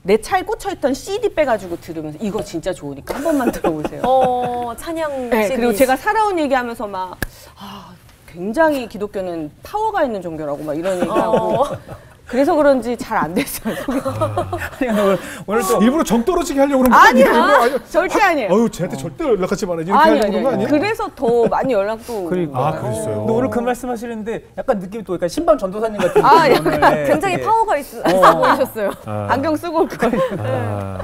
내 차에 꽂혀있던 CD 빼가지고 들으면서 이거 진짜 좋으니까 한 번만 들어보세요. 찬양. 네, 그리고 제가 살아온 얘기하면서 막 굉장히 기독교는 파워가 있는 종교라고 막 이런 얘기하고. 그래서 그런지 잘 안 됐어요. 아니, 오늘 또 일부러 정 떨어지게 하려고 그런 거 아니야. 절대 아니에요. 아유, 쟤한테 절대 연락하지 말아야지. 이렇게 하려고 그런 거 아니에요? 그래서 더 많이 연락도. 그러니까. 그랬어요. 근데 오늘 그 말씀하시는데 약간 느낌이 또 약간 신방 전도사님 같은 느낌. 약간 굉장히 파워가 있어 보이셨어요. 안경 쓰고 올 거예요.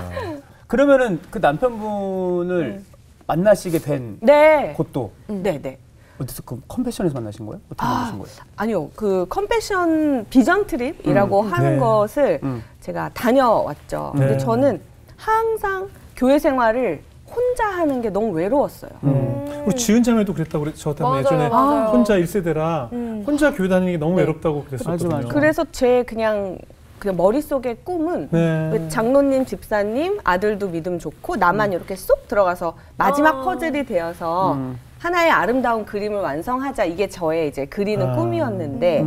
그러면은 그 남편분을 만나시게 된 곳도. 네네. 어디서 그 컴패션에서 만나신 거예요? 어떻게 만나신 거예요? 아니요, 그 컴패션 비전 트립이라고 하는 것을 제가 다녀왔죠. 근데 저는 항상 교회 생활을 혼자 하는 게 너무 외로웠어요. 우리 지은 자매도 그랬다고 저한테 예전에 혼자 1세대라 혼자 교회 다니는 게 너무 외롭다고 그랬었거든요. 그래서 제 그냥 머릿속의 꿈은 장로님, 집사님, 아들도 믿음 좋고 나만 이렇게 쏙 들어가서 마지막 퍼즐이 되어서 하나의 아름다운 그림을 완성하자. 이게 저의 이제 그리는 꿈이었는데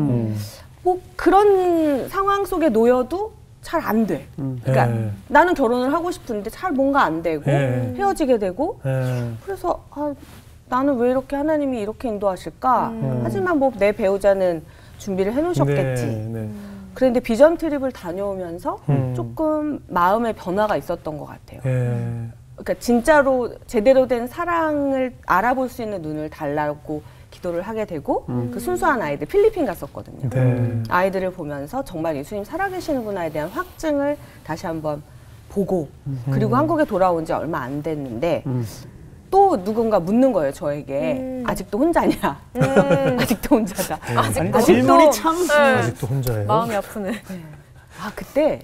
뭐 그런 상황 속에 놓여도 잘 안 돼. 그러니까 나는 결혼을 하고 싶은데 잘 뭔가 안 되고 헤어지게 되고 그래서 나는 왜 이렇게 하나님이 이렇게 인도하실까? 하지만 뭐 내 배우자는 준비를 해놓으셨겠지. 그런데 비전 트립을 다녀오면서 조금 마음의 변화가 있었던 것 같아요. 그러니까 진짜로 제대로 된 사랑을 알아볼 수 있는 눈을 달라고 기도를 하게 되고 그 순수한 아이들 필리핀 갔었거든요. 아이들을 보면서 정말 예수님 살아계시는구나에 대한 확증을 다시 한번 보고 그리고 한국에 돌아온 지 얼마 안 됐는데 또 누군가 묻는 거예요 저에게. 아직도 혼자냐? 아직도 혼자다. 아직도 혼자예요. 마음이 아프네. 그때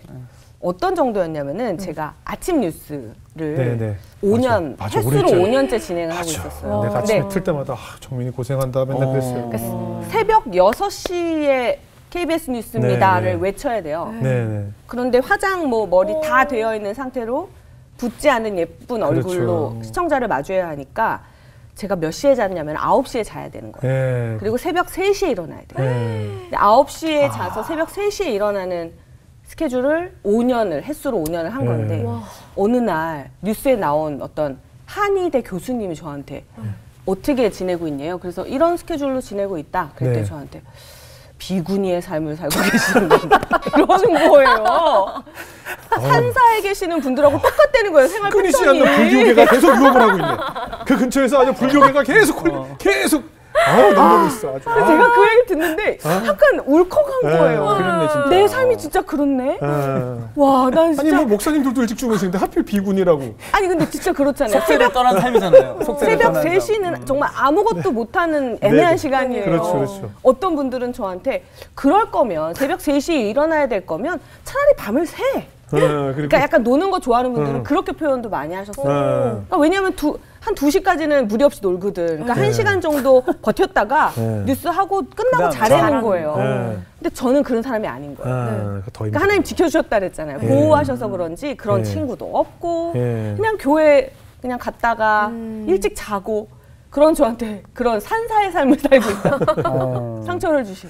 어떤 정도였냐면은 제가 아침 뉴스를 네네. 5년 횟수로 5년째 진행을 하고 있었어요. 내가 아침에 틀 때마다 정민이 고생한다 맨날 그랬어요. 그러니까 새벽 6시에 KBS 뉴스입니다를 네네. 외쳐야 돼요. 네네. 그런데 화장 뭐 머리 다 되어 있는 상태로 붓지 않은 예쁜 그렇죠. 얼굴로 시청자를 마주해야 하니까 제가 몇 시에 잤냐면 9시에 자야 되는 거예요. 네. 그리고 새벽 3시에 일어나야 돼요. 근데 9시에 자서 새벽 3시에 일어나는 스케줄을 5년을 횟수로 5년을 한 건데 어느 날 뉴스에 나온 어떤 한의대 교수님이 저한테 어떻게 지내고 있냐요? 그래서 이런 스케줄로 지내고 있다. 그랬더니 저한테 비구니의 삶을 살고 계시는 분들 이러는 거예요. 산사에 계시는 분들하고 똑같다는 거예요. 생활 패턴이. 끊이지 않는 불교계가 계속 유혹을 하고 있네. 그 근처에서 아주 불교계가 계속 아우 너무 있어. 제가 그 얘기 듣는데 약간 울컥한 거예요. 그렇네, 진짜. 내 삶이 진짜 그렇네. 와, 난 진짜. 아니 뭐 목사님들도 일찍 주무시는데 하필 비군이라고. 아니 근데 진짜 그렇잖아요. 속세를 떠난 삶이잖아요. 새벽 3시는 정말 아무것도 못하는 애매한 시간이에요. 그렇죠, 그렇죠. 어떤 분들은 저한테 그럴 거면 새벽 3시에 일어나야 될 거면 차라리 밤을 새. 그러니까 약간 노는 거 좋아하는 분들은 그렇게 표현도 많이 하셨어요. 그러니까 왜냐하면 한 2시까지는 무리 없이 놀거든. 그러니까 1시간 정도 버텼다가 뉴스하고 끝나고 자라는 거예요. 근데 저는 그런 사람이 아닌 거예요. 그러니까 하나님 지켜주셨다 그랬잖아요. 보호하셔서 그런지 그런 친구도 없고 그냥 교회 그냥 갔다가 일찍 자고 그런 저한테 그런 산사의 삶을 살고 있다. 상처를 주시고.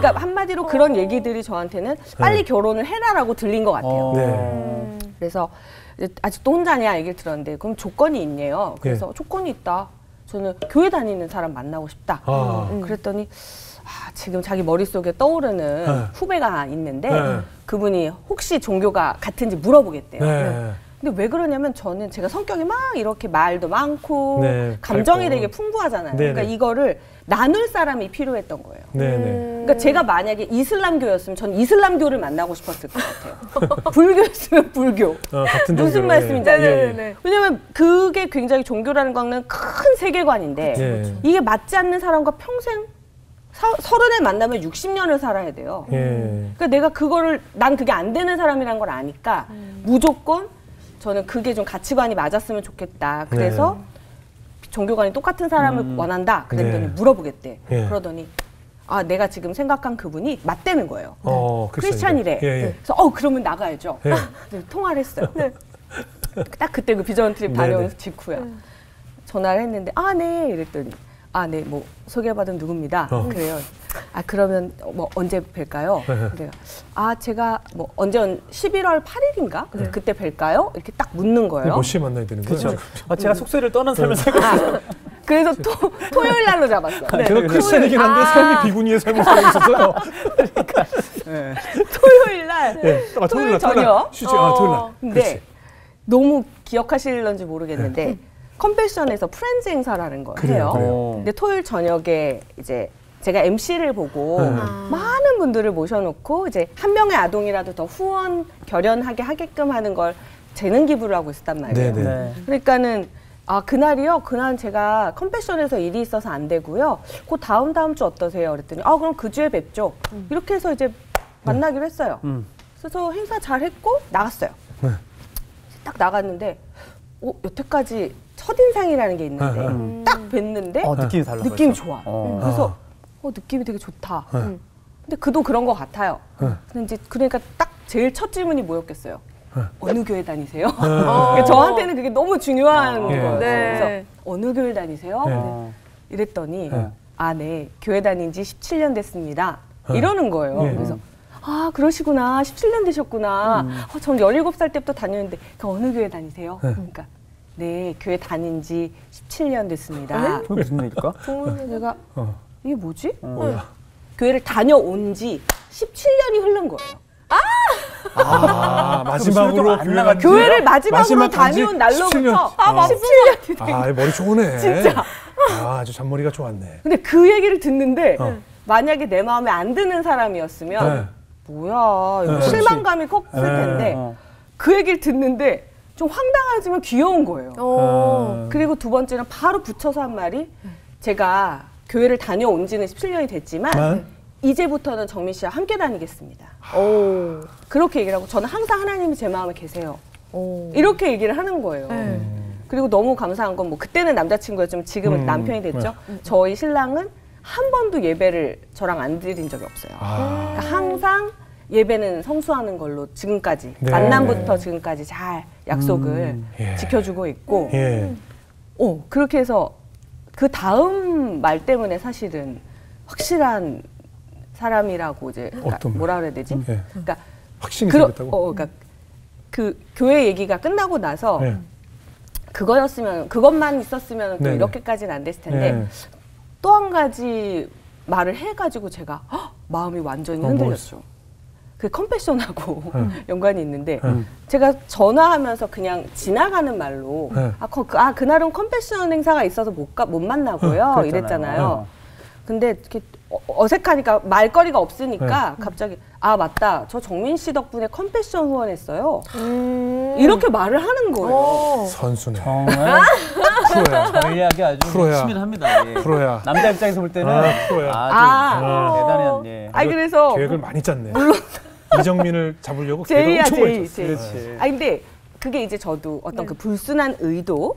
그러니까 한마디로 그런 얘기들이 저한테는 빨리 결혼을 해라라고 들린 것 같아요. 그래서 아직도 혼자냐 얘기를 들었는데 그럼 조건이 있네요. 그래서 조건이 있다. 저는 교회 다니는 사람 만나고 싶다. 그랬더니 지금 자기 머릿속에 떠오르는 후배가 있는데 그분이 혹시 종교가 같은지 물어보겠대요. 근데 왜 그러냐면 저는 제가 성격이 막 이렇게 말도 많고 감정이 되게 풍부하잖아요. 그러니까 이거를 나눌 사람이 필요했던 거예요. 그러니까 제가 만약에 이슬람교였으면 전 이슬람교를 만나고 싶었을 것 같아요. 불교였으면 불교. 같은 무슨 말씀인지 아세요? 왜냐면 그게 굉장히 종교라는 거는 큰 세계관인데 이게 맞지 않는 사람과 평생 30에 만나면 60년을 살아야 돼요. 그러니까 내가 그거를 난 그게 안 되는 사람이란 걸 아니까 무조건 저는 그게 좀 가치관이 맞았으면 좋겠다. 그래서 종교관이 똑같은 사람을 원한다. 그랬더니 물어보겠대. 그러더니 아 내가 지금 생각한 그분이 맞대는 거예요. 크리스찬이래. 그래서 그러면 나가야죠. 통화를 했어요. 딱 그때 그 비전 트립 다녀온 직후야. 전화를 했는데 아 네 이랬더니 아 네 뭐 소개받은 누굽니다. 그래요. 아 그러면 뭐 언제 뵐까요? 내가 아 제가 뭐 언제 11월 8일인가? 그때 뵐까요? 이렇게 딱 묻는 거예요. 몇 시에 만나야 되는 거예요? 아, 제가 속세를 떠난 삶을 살고 있어요. 그래서 토요일 날로 잡았어요. 제가 크리스찬이긴 한데 삶이 비구니의 삶을 살고 있었어요. 그러니까 토요일 날, 토요일 저녁. 토요일 날. 네. 너무 기억하실런지 모르겠는데 컴패션에서 프렌즈 행사라는 걸 해요. 근데 토요일 저녁에 이제 제가 MC를 보고 많은 분들을 모셔놓고 이제 한 명의 아동이라도 더 후원 결연하게 하게끔 하는 걸 재능 기부를 하고 있었단 말이에요. 그러니까는 아 그날이요? 그날 제가 컴패션에서 일이 있어서 안 되고요. 그 다음 주 어떠세요? 그랬더니 아 그럼 그 주에 뵙죠. 이렇게 해서 이제 만나기로 했어요. 그래서 행사 잘 했고 나갔어요. 딱 나갔는데 여태까지 첫인상이라는 게 있는데 딱 뵀는데 느낌이 좋아. 그래서 느낌이 되게 좋다. 근데 그도 그런 것 같아요. 근데 이제 그러니까 딱 제일 첫 질문이 뭐였겠어요? 어느 교회 다니세요? 그러니까 저한테는 그게 너무 중요한 거예요. 그래서 어느 교회 다니세요? 이랬더니 아 네 교회 다닌 지 17년 됐습니다. 이러는 거예요. 그래서 아 그러시구나 17년 되셨구나. 전 17살 때부터 다녔는데 그럼 어느 교회 다니세요? 그러니까 네 교회 다닌 지 17년 됐습니다. 그게 무슨 일일까? 내가 이게 뭐지? 교회를 다녀온지 17년이 흐른 거예요. 마지막으로 교회를 마지막으로 다녀온 날로부터 17년이 된 거예요. 머리 좋네. 진짜. 아주 잔머리가 좋았네. 근데 그 얘기를 듣는데 만약에 내 마음에 안 드는 사람이었으면 뭐야 실망감이 컸을 텐데 그 얘기를 듣는데 좀 황당하지만 귀여운 거예요. 그리고 두 번째는 바로 붙여서 한 말이 제가 교회를 다녀온 지는 17년이 됐지만 이제부터는 정민 씨와 함께 다니겠습니다. 오. 그렇게 얘기를 하고, 저는 항상 하나님이 제 마음에 계세요. 오. 이렇게 얘기를 하는 거예요. 그리고 너무 감사한 건, 뭐 그때는 남자친구였지만 지금은 남편이 됐죠. 저희 신랑은 한 번도 예배를 저랑 안 드린 적이 없어요. 아. 그러니까 항상 예배는 성수하는 걸로 지금까지, 네. 만남부터 지금까지 잘 약속을 예. 지켜주고 있고, 예. 그렇게 해서 그 다음 말 때문에 사실은 확실한 사람이라고, 이제 그러니까 뭐라 그래야 되지? 예. 그러니까 확신이 생겼다고? 그러니까 그 교회 얘기가 끝나고 나서 예. 그것만 있었으면 또 이렇게까지는 안 됐을 텐데, 예. 또 한 가지 말을 해가지고 제가 마음이 완전히 흔들렸죠. 그 컴패션하고 연관이 있는데 제가 전화하면서 그냥 지나가는 말로 그날은 컴패션 행사가 있어서 못 만나고요 이랬잖아요. 근데 이렇게 어색하니까 말거리가 없으니까 갑자기 맞다, 저 정민 씨 덕분에 컴패션 후원했어요. 이렇게 말을 하는 거예요. 선수네. 정말 프로야. 전략이 아주 치밀합니다. 예. 프로야. 남자 입장에서 볼 때는 프로야. 대단한. 예. 그래서 계획을 많이 짰네. 물론 이정민을 잡으려고 계획을 엄청 많이 짰어요. 그렇지. 근데 그게 이제 저도 어떤 그 불순한 의도.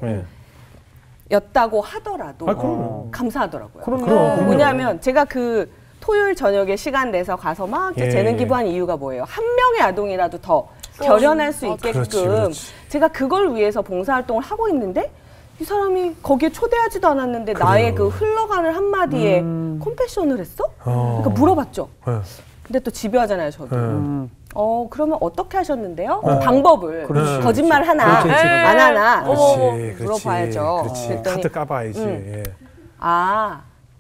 였다고 하더라도 감사하더라고요. 그럼. 왜냐하면 제가 그 토요일 저녁에 시간 내서 가서 막 예. 재능 기부한 이유가 뭐예요? 한 명의 아동이라도 더 결연할 수 있게끔 그렇지. 제가 그걸 위해서 봉사활동을 하고 있는데 이 사람이 거기에 초대하지도 않았는데 나의 그 흘러가는 한마디에 컴패션을 했어? 그러니까 물어봤죠. 근데 또 집요하잖아요, 저도. 그러면 어떻게 하셨는데요? 방법을. 거짓말 하나, 안 하나. 물어봐야죠. 그랬더니, 카드 까봐야지.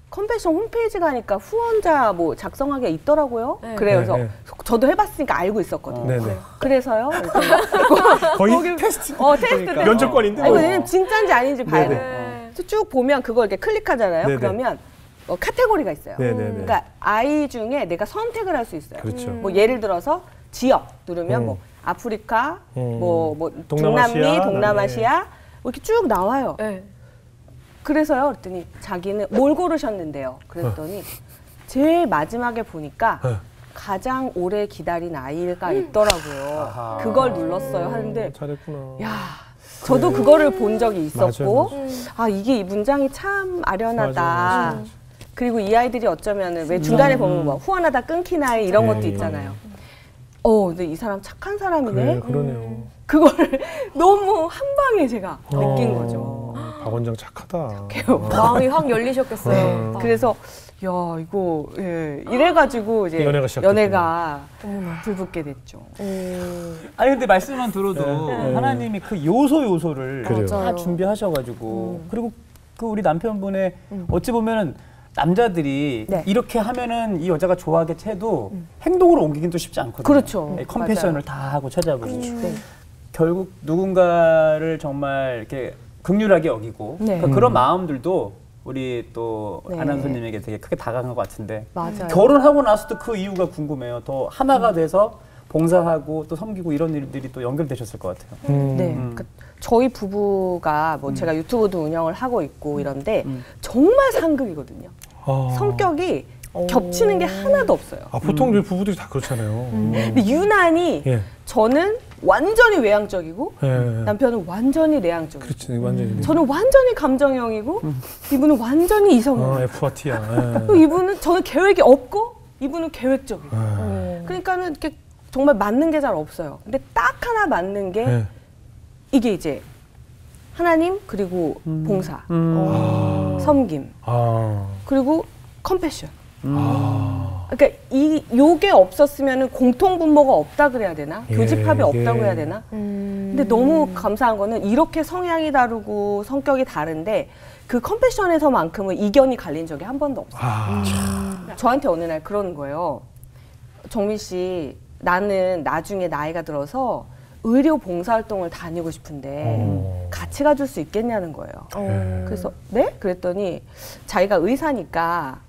컴패션 홈페이지 가니까 후원자 뭐 작성하기가 있더라고요. 그래서 저도 해봤으니까 알고 있었거든요. 그래서요. 거의 테스트. 테스트. 면접관인데. 왜냐면 진짜인지 아닌지 봐야 돼. 쭉 보면 그걸 이렇게 클릭하잖아요. 그러면. 카테고리가 있어요. 그러니까 아이 중에 내가 선택을 할 수 있어요. 그렇죠. 뭐 예를 들어서 지역 누르면 뭐 아프리카, 뭐 중남미, 동남아시아 이렇게 쭉 나와요. 그래서요, 그랬더니 자기는 뭘 고르셨는데요. 그랬더니 제일 마지막에 보니까 가장 오래 기다린 아이가 있더라고요. 아하. 그걸 눌렀어요. 하는데 잘했구나. 야. 저도 그거를 본 적이 있었고, 이게 이 문장이 참 아련하다. 맞아. 그리고 이 아이들이 어쩌면은 왜 중간에 보면 뭐 후원하다 끊기나 이런 것도 있잖아요. 근데 이 사람 착한 사람이네. 그러네요. 그거를 너무 한 방에 제가 느낀 거죠. 박원장 착하다. 마음이 확 열리셨겠어요. 그래서 이거 이래가지고 이제 연애가 불붙게 됐죠. 근데 말씀만 들어도 하나님이 그 요소를 다 준비하셔가지고 그리고 그 우리 남편분의 어찌 보면은. 남자들이 이렇게 하면은 이 여자가 좋아하겠지 해도 행동으로 옮기긴 또 쉽지 않거든요. 그렇죠. 컴패션을 다 하고 찾아보고. 결국 누군가를 정말 이렇게 긍휼하게 여기고 그러니까 그런 마음들도 우리 또 아나운서님에게 되게 크게 다가간 것 같은데. 맞아요. 결혼하고 나서도 그 이유가 궁금해요. 더 하나가 돼서 봉사하고 또 섬기고 이런 일들이 또 연결되셨을 것 같아요. 저희 부부가 뭐 제가 유튜브도 운영을 하고 있고 이런데 정말 상극이거든요. 성격이 겹치는 게 하나도 없어요. 보통 부부들이 다 그렇잖아요. 근데 유난히 저는 완전히 외향적이고 남편은 완전히 내향적이고. 그렇지, 완전히. 저는 완전히 감정형이고 이분은 완전히 이성형. F와 T야. 또 이분은 저는 계획이 없고 이분은 계획적이고. 그러니까는 이렇게 정말 맞는 게 잘 없어요. 근데 딱 하나 맞는 게 이게 이제 하나님 그리고 봉사, 섬김, 그리고 컴패션. 그러니까 요게 없었으면 공통분모가 없다 그래야 되나? 교집합이 없다고 해야 되나? 근데 너무 감사한 거는 이렇게 성향이 다르고 성격이 다른데 그 컴패션에서만큼은 이견이 갈린 적이 한 번도 없어요. 저한테 어느 날 그러는 거예요. 정민 씨, 나는 나중에 나이가 들어서 의료 봉사활동을 다니고 싶은데 같이 가줄 수 있겠냐는 거예요. 그래서 네? 그랬더니 자기가 의사니까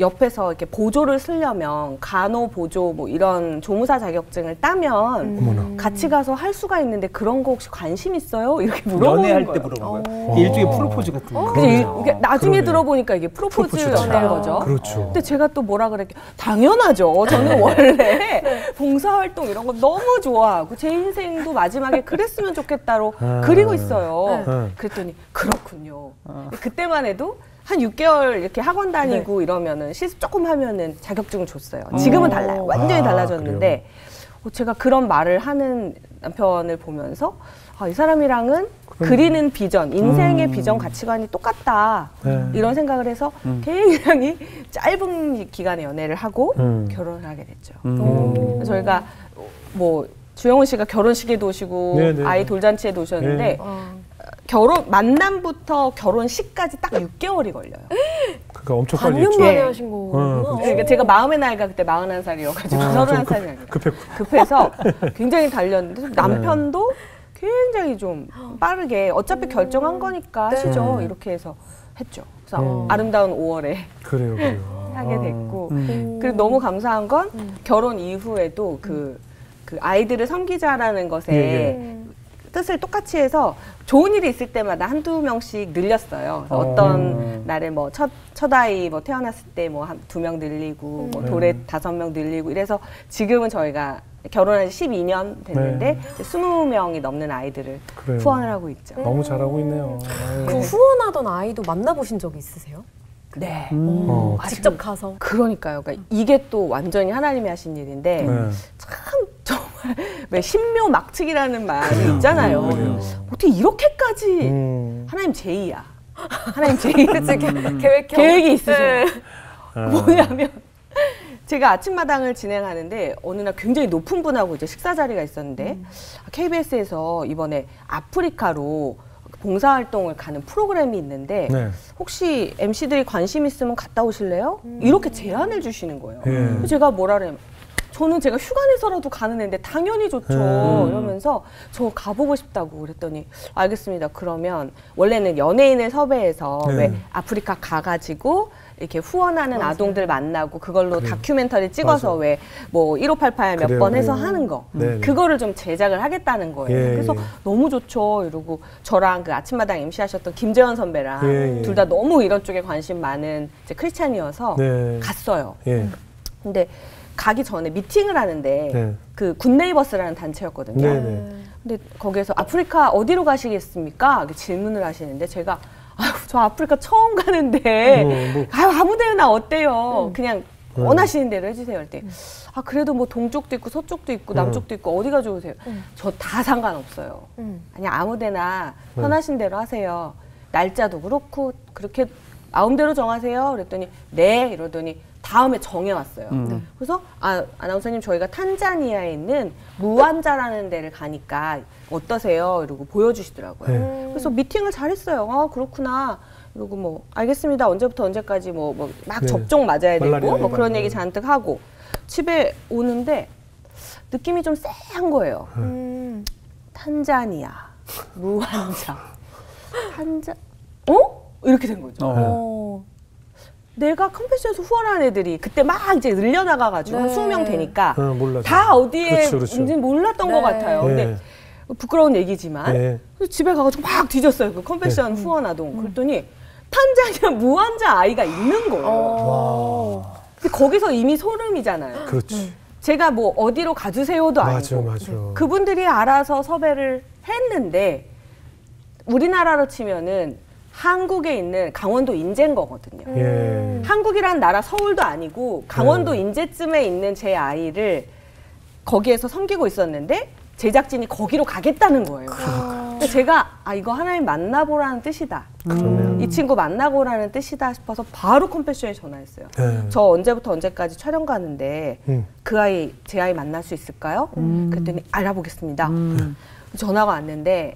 옆에서 이렇게 보조를 쓰려면 간호보조 뭐 이런 조무사 자격증을 따면 같이 가서 할 수가 있는데 그런 거 혹시 관심 있어요? 이렇게 물어보는 연애할 거예요. 때 물어본 거예요. 일종의 프로포즈 같은 거. 나중에 그러네. 들어보니까 이게 프로포즈 연애인 거죠. 그렇죠. 근데 제가 또 뭐라 그랬게 당연하죠. 저는 원래 네. 봉사활동 이런 거 너무 좋아하고 제 인생도 마지막에 그랬으면 좋겠다로 그리고 있어요. 네. 그랬더니 그렇군요. 그때만 해도 한 6개월 이렇게 학원 다니고 네. 이러면은 실습 조금 하면은 자격증을 줬어요. 지금은 달라요. 완전히 달라졌는데 제가 그런 말을 하는 남편을 보면서 아, 이 사람이랑은 그리는 비전, 인생의 비전 가치관이 똑같다 네. 이런 생각을 해서 굉장히 짧은 기간에 연애를 하고 결혼을 하게 됐죠. 저희가 뭐 주영훈 씨가 결혼식에도 오시고 네네. 아이 돌잔치에도 오셨는데 네. 결혼 만남부터 결혼식까지 딱 6개월이 걸려요. 그러니까 엄청 빨리 했죠. 만에 하신 거구나. 그러니까 제가 마음의 나이가 그때 41살이어가지고 31살이 아니라 급해서 굉장히 달렸는데 남편도 굉장히 좀 빠르게 어차피 결정한 거니까 하시죠. 네. 이렇게 해서 했죠. 그래서 아름다운 5월에 그래요. 하게 됐고 그리고 너무 감사한 건 결혼 이후에도 그 아이들을 섬기자라는 것에 뜻을 똑같이 해서 좋은 일이 있을 때마다 한두 명씩 늘렸어요. 그래서 어떤 날에 뭐 첫 아이 뭐 태어났을 때 뭐 한 2명 늘리고 뭐 돌에 5명 늘리고 이래서 지금은 저희가 결혼한 지 12년 됐는데 네. 20명이 넘는 아이들을 그래요. 후원을 하고 있죠. 너무 잘하고 있네요. 그 후원하던 아이도 만나보신 적이 있으세요? 네. 직접 가서. 그러니까요. 그러니까 이게 또 완전히 하나님이 하신 일인데 참 정말 왜 신묘 막측이라는 말이 있잖아요. 어떻게 이렇게까지 하나님 제의야. 하나님 제의. 계획이 있으세요. 뭐냐면 제가 아침마당을 진행하는데 어느 날 굉장히 높은 분하고 이제 식사 자리가 있었는데 KBS에서 이번에 아프리카로 봉사활동을 가는 프로그램이 있는데 네. 혹시 MC들이 관심 있으면 갔다 오실래요? 이렇게 제안을 주시는 거예요. 제가 뭐라 그러냐면 저는 제가 휴가 내서라도 가는 애인데 당연히 좋죠. 이러면서 저 가보고 싶다고 그랬더니 알겠습니다. 그러면 원래는 연예인을 섭외해서 왜 아프리카 가가지고 이렇게 후원하는 맞아요. 아동들 만나고 그걸로 그래요. 다큐멘터리 찍어서 왜 뭐 1588 몇 번 해서 하는 거 그거를 좀 제작을 하겠다는 거예요. 그래서 너무 좋죠 이러고 저랑 그 아침마당 MC 하셨던 김재현 선배랑 둘 다 너무 이런 쪽에 관심 많은 이제 크리스찬이어서 갔어요. 근데 가기 전에 미팅을 하는데 그 굿네이버스라는 단체였거든요. 근데 거기에서 아프리카 어디로 가시겠습니까? 질문을 하시는데 제가 아유, 저 아프리카 처음 가는데 아무 데나 어때요? 그냥 원하시는 대로 해주세요. 할 때 아, 그래도 뭐 동쪽도 있고 서쪽도 있고 남쪽도 있고 어디가 좋으세요? 저 다 상관없어요. 아니 아무 데나 편하신 대로 하세요. 날짜도 그렇고 그렇게 마음대로 정하세요. 그랬더니 네 이러더니 다음에 정해왔어요. 그래서 아, 아나운서님 저희가 탄자니아에 있는 무완자라는 데를 가니까 어떠세요? 이러고 보여주시더라고요. 그래서 미팅을 잘했어요. 아 그렇구나. 이러고 뭐 알겠습니다. 언제부터 언제까지 막 접종 맞아야 되고 뭐 그런 얘기 잔뜩 하고 집에 오는데 느낌이 좀 쎄한 거예요. 탄자니아, 무완자, 어? 이렇게 된 거죠. 내가 컴패션에서 후원하는 애들이 그때 막 이제 늘려나가가지고 한 20명 되니까 다 어디에 있는지 몰랐던 것 같아요. 근데 부끄러운 얘기지만 그래서 집에 가가지고 막 뒤졌어요. 그 컴패션 후원 아동. 그랬더니 탄자니아 무환자 아이가 있는 거예요. 근데 거기서 이미 소름이잖아요. 그렇지. 제가 뭐 어디로 가주세요도 아니고 그분들이 알아서 섭외를 했는데 우리나라로 치면은 한국에 있는 강원도 인제인 거거든요. 한국이란 나라 서울도 아니고 강원도 인제쯤에 있는 제 아이를 거기에서 섬기고 있었는데 제작진이 거기로 가겠다는 거예요. 제가 아 이거 하나님 만나보라는 뜻이다. 이 친구 만나고 라는 뜻이다 싶어서 바로 컴패션에 전화했어요. 저 언제부터 언제까지 촬영 가는데 제 아이 만날 수 있을까요? 그랬더니 알아보겠습니다. 전화가 왔는데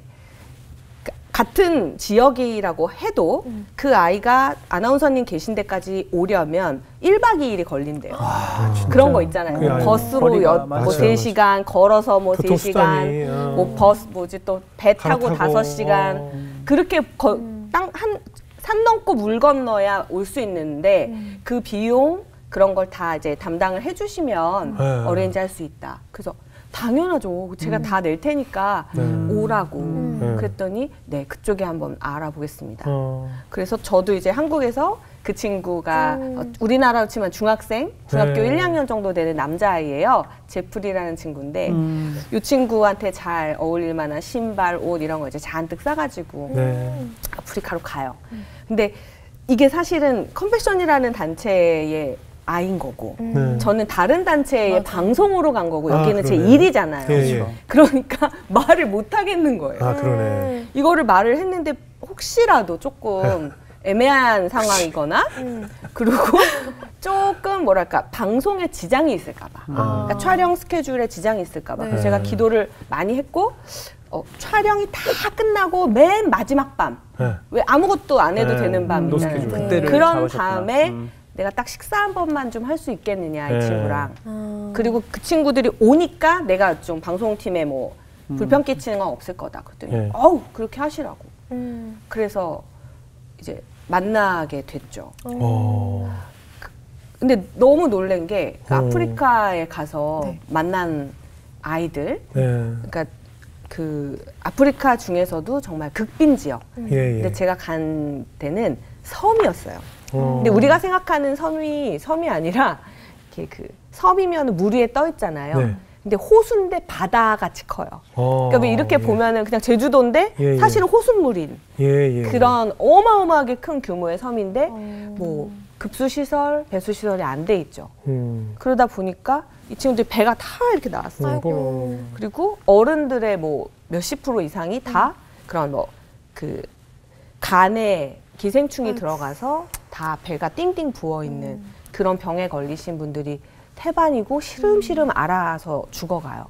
같은 지역이라고 해도 그 아이가 아나운서님 계신 데까지 오려면 1박 2일이 걸린대요. 아, 그런 거 있잖아요. 그 버스로 3시간, 걸어서 3시간, 버스 배 타고 5시간, 그렇게 한 산 넘고 물 건너야 올 수 있는데 그 비용 그런 걸 다 이제 담당을 해주시면 어레인지 할 수 있다. 그래서 당연하죠. 제가 다 낼 테니까 오라고 그랬더니 네 그쪽에 한번 알아보겠습니다. 그래서 저도 이제 한국에서 그 친구가 우리나라로 치면 중학교 1, 2학년 정도 되는 남자아이예요. 제프리라는 친구인데 이 친구한테 잘 어울릴 만한 신발, 옷 이런 거 이제 잔뜩 싸가지고 아프리카로 가요. 근데 이게 사실은 컴패션이라는 단체의 아인 거고 저는 다른 단체의 방송으로 간 거고 여기는 제 일이잖아요. 예. 그러니까 말을 못 하겠는 거예요. 이거를 말을 했는데 혹시라도 조금 애매한 상황이거나 그리고 조금 뭐랄까 방송에 지장이 있을까 봐 그러니까 촬영 스케줄에 지장이 있을까 봐 제가 기도를 많이 했고 촬영이 다 끝나고 맨 마지막 밤 왜 아무것도 안 해도 되는 밤이잖아요. 그런 밤에 내가 딱 식사 한 번만 좀 할 수 있겠느냐 이 친구랑 그리고 그 친구들이 오니까 내가 좀 방송팀에 뭐 불편 끼치는 건 없을 거다 그랬더니 어우 그렇게 하시라고 그래서 이제 만나게 됐죠. 근데 너무 놀란 게 아프리카에 가서 만난 아이들 그러니까 그 아프리카 중에서도 정말 극빈 지역 근데 제가 간 데는 섬이었어요. 근데 우리가 생각하는 섬이 아니라 이렇게 그 섬이면 물 위에 떠 있잖아요. 근데 호수인데 바다같이 커요. 그러니까 이렇게 보면은 그냥 제주도인데 사실은 호수물인 그런 어마어마하게 큰 규모의 섬인데 뭐 급수시설, 배수시설이 안 돼 있죠. 그러다 보니까 이 친구들 배가 다 이렇게 나왔어요. 그리고 어른들의 뭐 몇십 프로 이상이 다 그런 뭐 그 간에 기생충이 들어가서 다 배가 띵띵 부어있는 그런 병에 걸리신 분들이 태반이고 시름시름 알아서 죽어가요.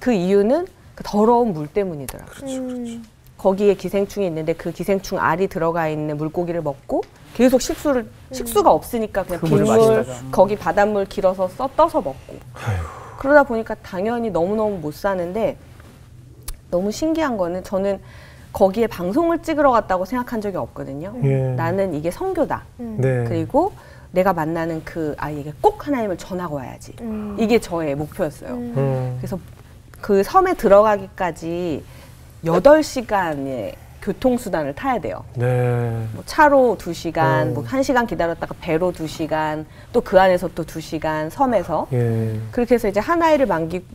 그 이유는 그 더러운 물 때문이더라고요. 그렇죠. 거기에 기생충이 있는데 그 기생충 알이 들어가 있는 물고기를 먹고 계속 식수가 없으니까 그냥 빗물, 거기 바닷물 길어서 떠서 먹고. 아이고. 그러다 보니까 당연히 너무너무 못 사는데 너무 신기한 거는 저는 거기에 방송을 찍으러 갔다고 생각한 적이 없거든요. 나는 이게 선교다. 그리고 내가 만나는 그 아이에게 꼭 하나님을 전하고 와야지. 이게 저의 목표였어요. 그래서 그 섬에 들어가기까지 8시간의 교통수단을 타야 돼요. 뭐 차로 2시간, 뭐 1시간 기다렸다가 배로 2시간, 또 그 안에서 또 2시간, 섬에서. 그렇게 해서 이제 한 아이를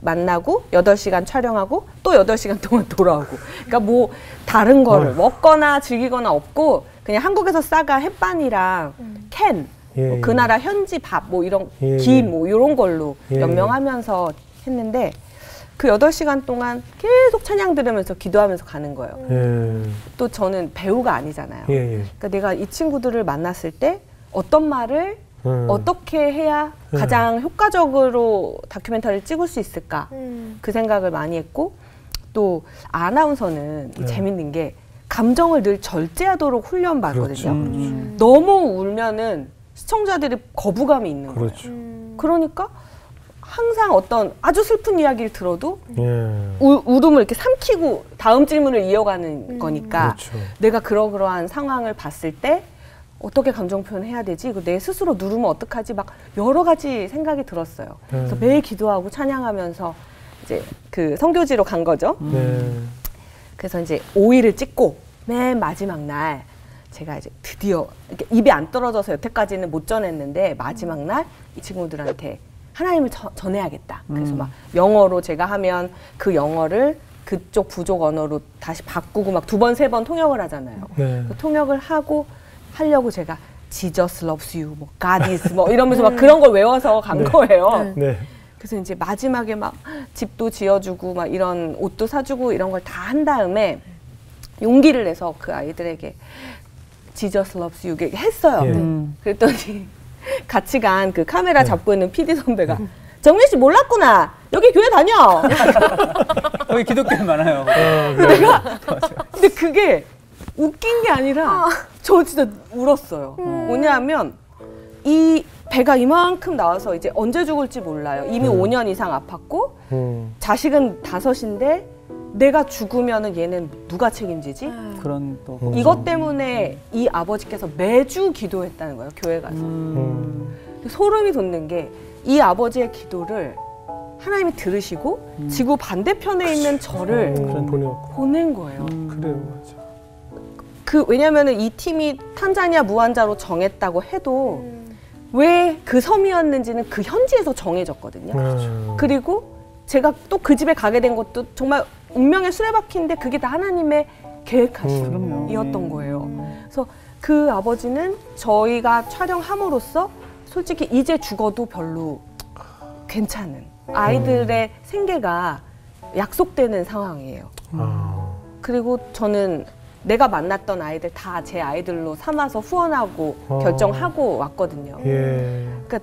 만나고 8시간 촬영하고 또 8시간 동안 돌아오고. 그러니까 뭐 다른 거를 먹거나 즐기거나 없고 그냥 한국에서 싸가 햇반이랑 캔, 뭐 그 나라 현지 밥, 뭐 이런 김, 뭐 이런 걸로 연명하면서 했는데 그 8시간 동안 계속 찬양 들으면서 기도하면서 가는 거예요. 또 저는 배우가 아니잖아요. 그러니까 내가 이 친구들을 만났을 때 어떤 말을 어떻게 해야 가장 효과적으로 다큐멘터리를 찍을 수 있을까 그 생각을 많이 했고 또 아나운서는 재밌는 게 감정을 늘 절제하도록 훈련받거든요. 너무 울면은 시청자들이 거부감이 있는 거예요. 그러니까 항상 어떤 아주 슬픈 이야기를 들어도 울음을 이렇게 삼키고 다음 질문을 이어가는 거니까 내가 그러한 상황을 봤을 때 어떻게 감정 표현해야 되지? 내 스스로 누르면 어떡하지? 막 여러 가지 생각이 들었어요. 그래서 매일 기도하고 찬양하면서 이제 그 선교지로 간 거죠. 그래서 이제 5일을 찍고 맨 마지막 날 제가 이제 드디어 입이 안 떨어져서 여태까지는 못 전했는데 마지막 날 이 친구들한테 하나님을 전해야겠다. 그래서 막 영어로 제가 하면 그 영어를 그쪽 부족 언어로 다시 바꾸고 막 2번, 3번 통역을 하잖아요. 그 통역을 하려고 제가 Jesus loves you, 뭐 God is 뭐 이러면서 막 그런 걸 외워서 간 거예요. 그래서 이제 마지막에 막 집도 지어주고 막 이런 옷도 사주고 이런 걸 다 한 다음에 용기를 내서 그 아이들에게 Jesus loves you 했어요. 그랬더니 같이 간 그 카메라 잡고 있는 PD 선배가 정민 씨 몰랐구나 여기 교회 다녀 여기 기독교 많아요. 내가 근데 그게 웃긴 게 아니라 저 진짜 울었어요. 뭐냐면 이 배가 이만큼 나와서 이제 언제 죽을지 몰라요. 이미 5년 이상 아팠고 자식은 5인데 내가 죽으면은 얘는 누가 책임지지? 그런 또 이것 때문에 이 아버지께서 매주 기도했다는 거예요, 교회 가서. 소름이 돋는 게 이 아버지의 기도를 하나님이 들으시고 지구 반대편에 그치. 있는 저를 보낸 거예요. 그래요, 맞아. 왜냐면은 이 팀이 탄자니아 무완자로 정했다고 해도 왜 그 섬이었는지는 그 현지에서 정해졌거든요. 그리고 제가 또 그 집에 가게 된 것도 정말 운명의 수레바퀴인데 그게 다 하나님의 계획하심이었던 거예요. 그래서 그 아버지는 저희가 촬영함으로써 솔직히 이제 죽어도 별로 괜찮은 아이들의 생계가 약속되는 상황이에요. 그리고 저는 내가 만났던 아이들 다 제 아이들로 삼아서 후원하고 결정하고 왔거든요. 예. 그러니까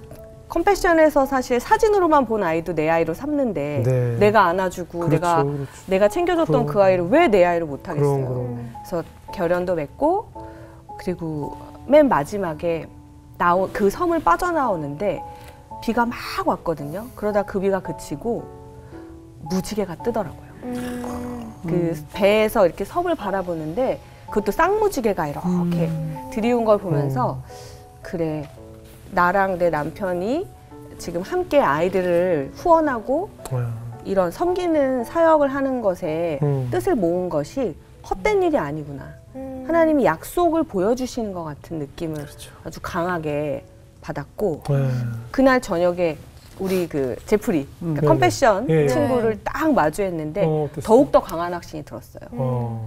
컴패션에서 사실 사진으로만 본 아이도 내 아이로 삼는데 네. 내가 안아주고 그렇죠, 내가 챙겨줬던 그 아이를 왜 내 아이로 못하겠어요. 그래서 결연도 맺고 그리고 맨 마지막에 그 섬을 빠져나오는데 비가 막 왔거든요. 그러다 그 비가 그치고 무지개가 뜨더라고요. 그 배에서 이렇게 섬을 바라보는데 그것도 쌍무지개가 이렇게 들이운 걸 보면서 그래, 나랑 내 남편이 지금 함께 아이들을 후원하고 이런 섬기는 사역을 하는 것에 뜻을 모은 것이 헛된 일이 아니구나. 하나님이 약속을 보여주시는 것 같은 느낌을 그렇죠. 아주 강하게 받았고 그날 저녁에 우리 그 제프리 그러니까 컴패션 친구를 딱 마주했는데 더욱더 강한 확신이 들었어요.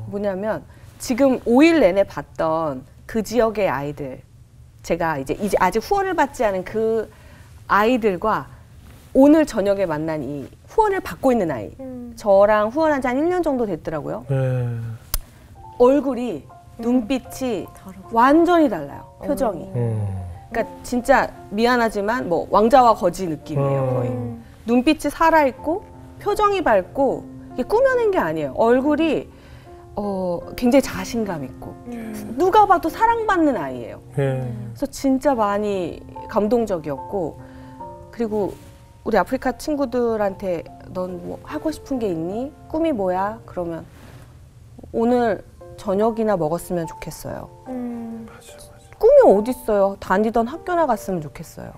뭐냐면 지금 5일 내내 봤던 그 지역의 아이들 제가 이제 아직 후원을 받지 않은 그 아이들과 오늘 저녁에 만난 이 후원을 받고 있는 아이 저랑 후원한 지 한 1년 정도 됐더라고요. 얼굴이 눈빛이 완전히 달라요. 표정이. 그러니까 진짜 미안하지만 뭐 왕자와 거지 느낌이에요. 거의. 눈빛이 살아있고 표정이 밝고 이게 꾸며낸 게 아니에요. 얼굴이 굉장히 자신감 있고 누가 봐도 사랑받는 아이예요. 그래서 진짜 많이 감동적이었고 그리고 우리 아프리카 친구들한테 넌 뭐 하고 싶은 게 있니? 꿈이 뭐야? 그러면 오늘 저녁이나 먹었으면 좋겠어요. 맞아, 맞아. 꿈이 어딨어요? 다니던 학교나 갔으면 좋겠어요.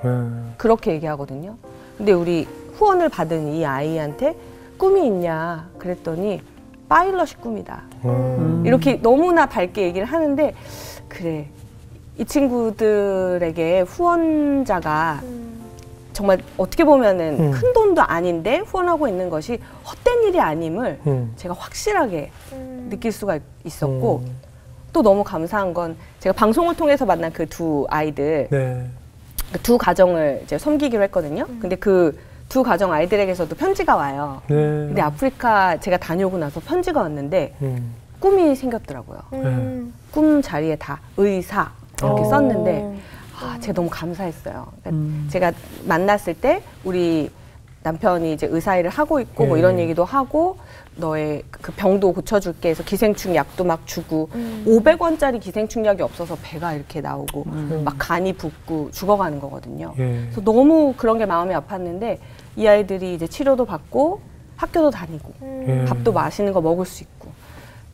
그렇게 얘기하거든요. 근데 우리 후원을 받은 이 아이한테 꿈이 있냐 그랬더니 파일럿이 꿈이다. 이렇게 너무나 밝게 얘기를 하는데 그래, 이 친구들에게 후원자가 정말 어떻게 보면은 큰 돈도 아닌데 후원하고 있는 것이 헛된 일이 아님을 제가 확실하게 느낄 수가 있었고 또 너무 감사한 건 제가 방송을 통해서 만난 그 두 아이들 그 두 가정을 이제 섬기기로 했거든요. 근데 그 두 가정 아이들에게서도 편지가 와요. 근데 아프리카 제가 다녀오고 나서 편지가 왔는데 꿈이 생겼더라고요. 꿈 자리에 다 의사 이렇게 썼는데 아, 제가 너무 감사했어요. 그러니까 제가 만났을 때 우리 남편이 이제 의사 일을 하고 있고 뭐 이런 얘기도 하고 너의 그 병도 고쳐줄게 해서 기생충 약도 막 주고 500원짜리 기생충 약이 없어서 배가 이렇게 나오고 막 간이 붓고 죽어가는 거거든요. 그래서 너무 그런 게 마음이 아팠는데 이 아이들이 이제 치료도 받고 학교도 다니고 밥도 맛있는 거 먹을 수 있고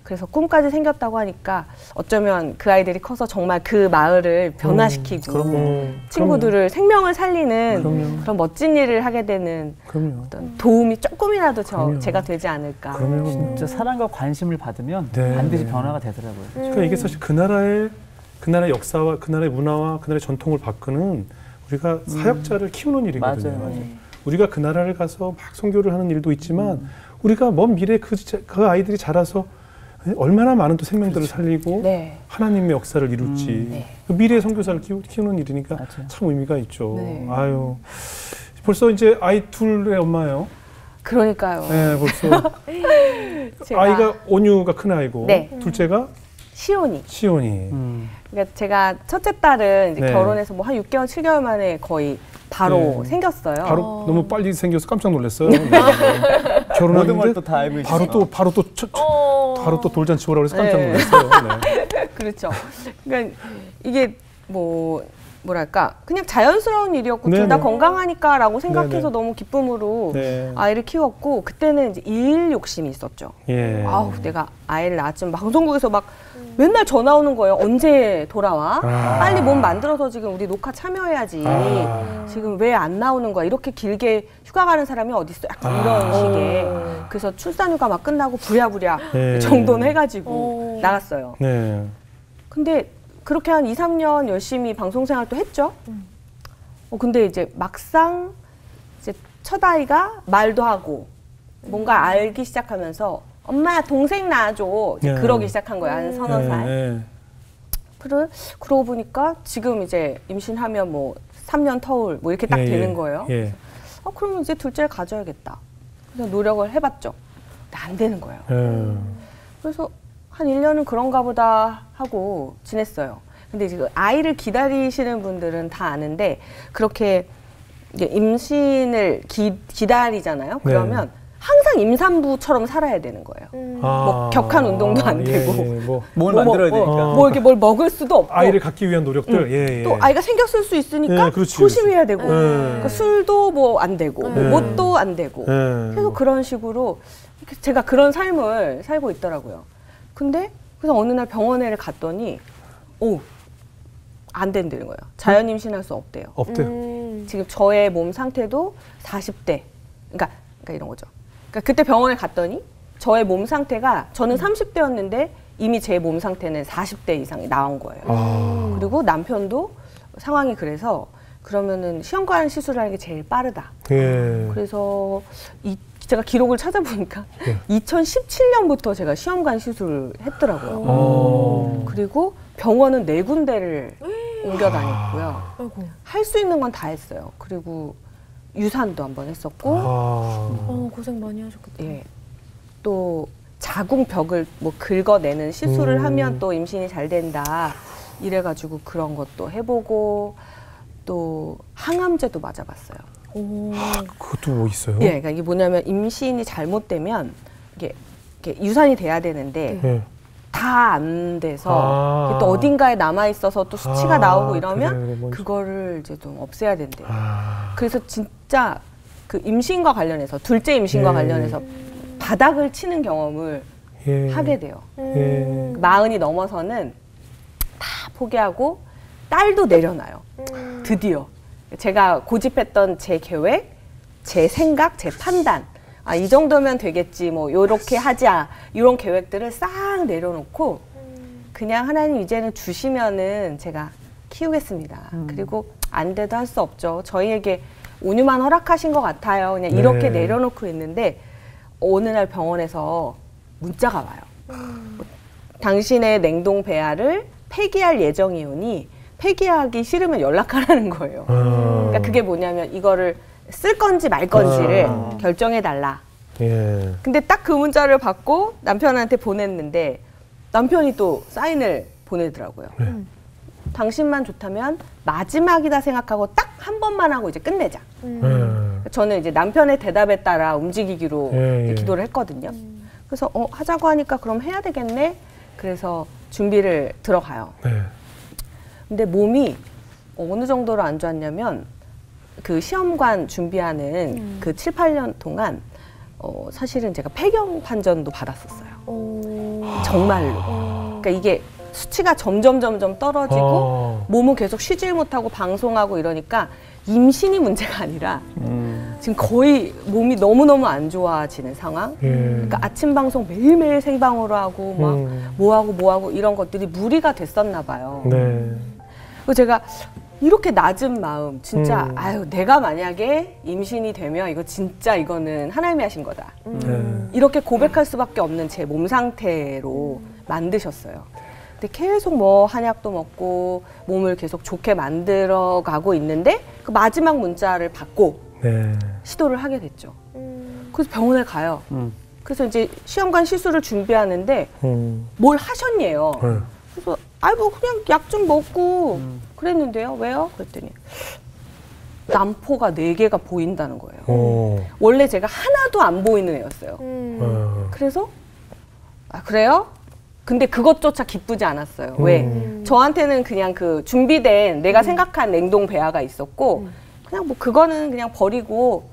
그래서 꿈까지 생겼다고 하니까 어쩌면 그 아이들이 커서 정말 그 마을을 변화시키고 친구들을 그럼요. 생명을 살리는 그럼요. 그런 멋진 일을 하게 되는 그럼요. 어떤 도움이 조금이라도 제가 되지 않을까. 그럼요. 진짜 사랑과 관심을 받으면 반드시 변화가 되더라고요. 그러니까 이게 사실 그 나라의 역사와 그 나라의 문화와 그 나라의 전통을 바꾸는 우리가 사역자를 키우는 일이거든요. 맞아요, 맞아요. 우리가 그 나라를 가서 막 선교를 하는 일도 있지만 우리가 먼 미래에 그 아이들이 자라서 얼마나 많은 또 생명들을 그렇죠. 살리고 하나님의 역사를 이룰지 미래의 선교사를 키우는 일이니까 맞아요. 참 의미가 있죠. 아유, 벌써 이제 아이 둘의 엄마예요. 그러니까요. 네, 벌써 아이가 온유가 큰 아이고 둘째가 시온이. 그러니까 제가 첫째 딸은 이제 결혼해서 뭐 한 6개월, 7개월 만에 거의 바로 생겼어요. 바로 너무 빨리 생겨서 깜짝 놀랐어요. 결혼하는데 또 다 알고 바로 또 돌잔치 오라고 해서 깜짝 놀랐어요. 그렇죠. 그러니까 이게 뭐 뭐랄까 그냥 자연스러운 일이었고 둘 다 건강하니까라고 생각해서 너무 기쁨으로 아이를 키웠고 그때는 이제 일 욕심이 있었죠. 예. 아우 내가 아이를 낳았지만 방송국에서 막 맨날 전화 오는 거예요. 언제 돌아와? 빨리 몸 만들어서 지금 우리 녹화 참여해야지. 지금 왜 안 나오는 거야? 이렇게 길게 휴가 가는 사람이 어디 있어? 약간 이런 식의. 그래서 출산휴가 막 끝나고 부랴부랴 정돈 해가지고 나갔어요. 근데 그렇게 한 2, 3년 열심히 방송 생활도 했죠. 근데 이제 막상 이제 첫 아이가 말도 하고 뭔가 알기 시작하면서 엄마 동생 낳아줘 그러기 시작한 거야. 한 서너 살. 그러고 보니까 지금 이제 임신하면 뭐 3년 터울 뭐 이렇게 딱 되는 거예요. 그러면 이제 둘째를 가져야겠다. 그래서 노력을 해봤죠. 안 되는 거예요. 그래서 한 1년은 그런가 보다 하고 지냈어요. 근데 지금 아이를 기다리시는 분들은 다 아는데 그렇게 임신을 기다리잖아요. 그러면 항상 임산부처럼 살아야 되는 거예요. 뭐 격한 운동도 안 되고 뭘 만들어야 되니까 뭐 이렇게 뭘 먹을 수도 없고 아이를 갖기 위한 노력들 또 아이가 생겼을 수 있으니까 조심해야 되고 그러니까 술도 뭐 안 되고 뭐 옷도 안 되고 계속 그런 식으로 제가 그런 삶을 살고 있더라고요. 근데 그래서 어느 날 병원에 갔더니 안 된다는 거예요. 자연 임신할 수 없대요. 지금 저의 몸 상태도 40대 그러니까 이런 거죠. 그러니까 그때 병원에 갔더니 저의 몸 상태가 저는 30대였는데 이미 제 몸 상태는 40대 이상이 나온 거예요. 그리고 남편도 상황이 그래서 그러면은 시험관 시술하는 게 제일 빠르다. 그래서 제가 기록을 찾아보니까 2017년부터 제가 시험관 시술을 했더라고요. 그리고 병원은 4군데를 옮겨 다녔고요. 할 수 있는 건 다 했어요. 그리고 유산도 한번 했었고. 고생 많이 하셨겠다. 또 자궁벽을 뭐 긁어내는 시술을 하면 또 임신이 잘 된다. 이래가지고 그런 것도 해보고 또 항암제도 맞아봤어요. 그것도 뭐 있어요? 그러니까 이게 뭐냐면 임신이 잘못되면 이게 유산이 돼야 되는데 다 안 돼서 이게 또 어딘가에 남아 있어서 또 수치가 나오고 이러면 그거를 이제 좀 없애야 된대요. 그래서 진짜 그 임신과 관련해서 둘째 임신과 관련해서 바닥을 치는 경험을 하게 돼요. 40이 넘어서는 다 포기하고 딸도 내려놔요. 드디어. 제가 고집했던 제 계획, 제 생각, 제 판단 아, 이 정도면 되겠지 뭐 요렇게 하자 이런 계획들을 싹 내려놓고 그냥 하나님 이제는 주시면은 제가 키우겠습니다. 그리고 안 돼도 할 수 없죠. 저희에게 온유만 허락하신 것 같아요. 그냥 이렇게 내려놓고 있는데 어느 날 병원에서 문자가 와요. 당신의 냉동 배아를 폐기할 예정이오니 폐기하기 싫으면 연락하라는 거예요. 그러니까 그게 뭐냐면 이거를 쓸 건지 말 건지를 결정해달라. 근데 딱 그 문자를 받고 남편한테 보냈는데 남편이 또 사인을 보내더라고요. 당신만 좋다면 마지막이다 생각하고 딱 한 번만 하고 이제 끝내자. 저는 이제 남편의 대답에 따라 움직이기로 기도를 했거든요. 그래서 하자고 하니까 그럼 해야 되겠네. 그래서 준비를 들어가요. 근데 몸이 어느 정도로 안 좋았냐면 그 시험관 준비하는 그 7, 8년 동안 사실은 제가 폐경 판전도 받았었어요. 정말로. 그러니까 이게 수치가 점점 떨어지고 몸은 계속 쉬질 못하고 방송하고 이러니까 임신이 문제가 아니라 지금 거의 몸이 너무너무 안 좋아지는 상황. 그러니까 아침 방송 매일매일 생방으로 하고 막 뭐하고 이런 것들이 무리가 됐었나 봐요. 제가 이렇게 낮은 마음 진짜 아유 내가 만약에 임신이 되면 이거 진짜 이거는 하나님이 하신 거다 이렇게 고백할 수밖에 없는 제 몸 상태로 만드셨어요. 근데 계속 뭐 한약도 먹고 몸을 계속 좋게 만들어 가고 있는데 그 마지막 문자를 받고 시도를 하게 됐죠. 그래서 병원에 가요. 그래서 이제 시험관 시술을 준비하는데 뭘 하셨네요. 그래서 아이고 그냥 약 좀 먹고 그랬는데요. 왜요? 그랬더니 남포가 4개가 보인다는 거예요. 원래 제가 하나도 안 보이는 애였어요. 그래서 아 그래요? 근데 그것조차 기쁘지 않았어요. 왜? 저한테는 그냥 그 준비된 내가 생각한 냉동 배아가 있었고 그냥 뭐 그거는 그냥 버리고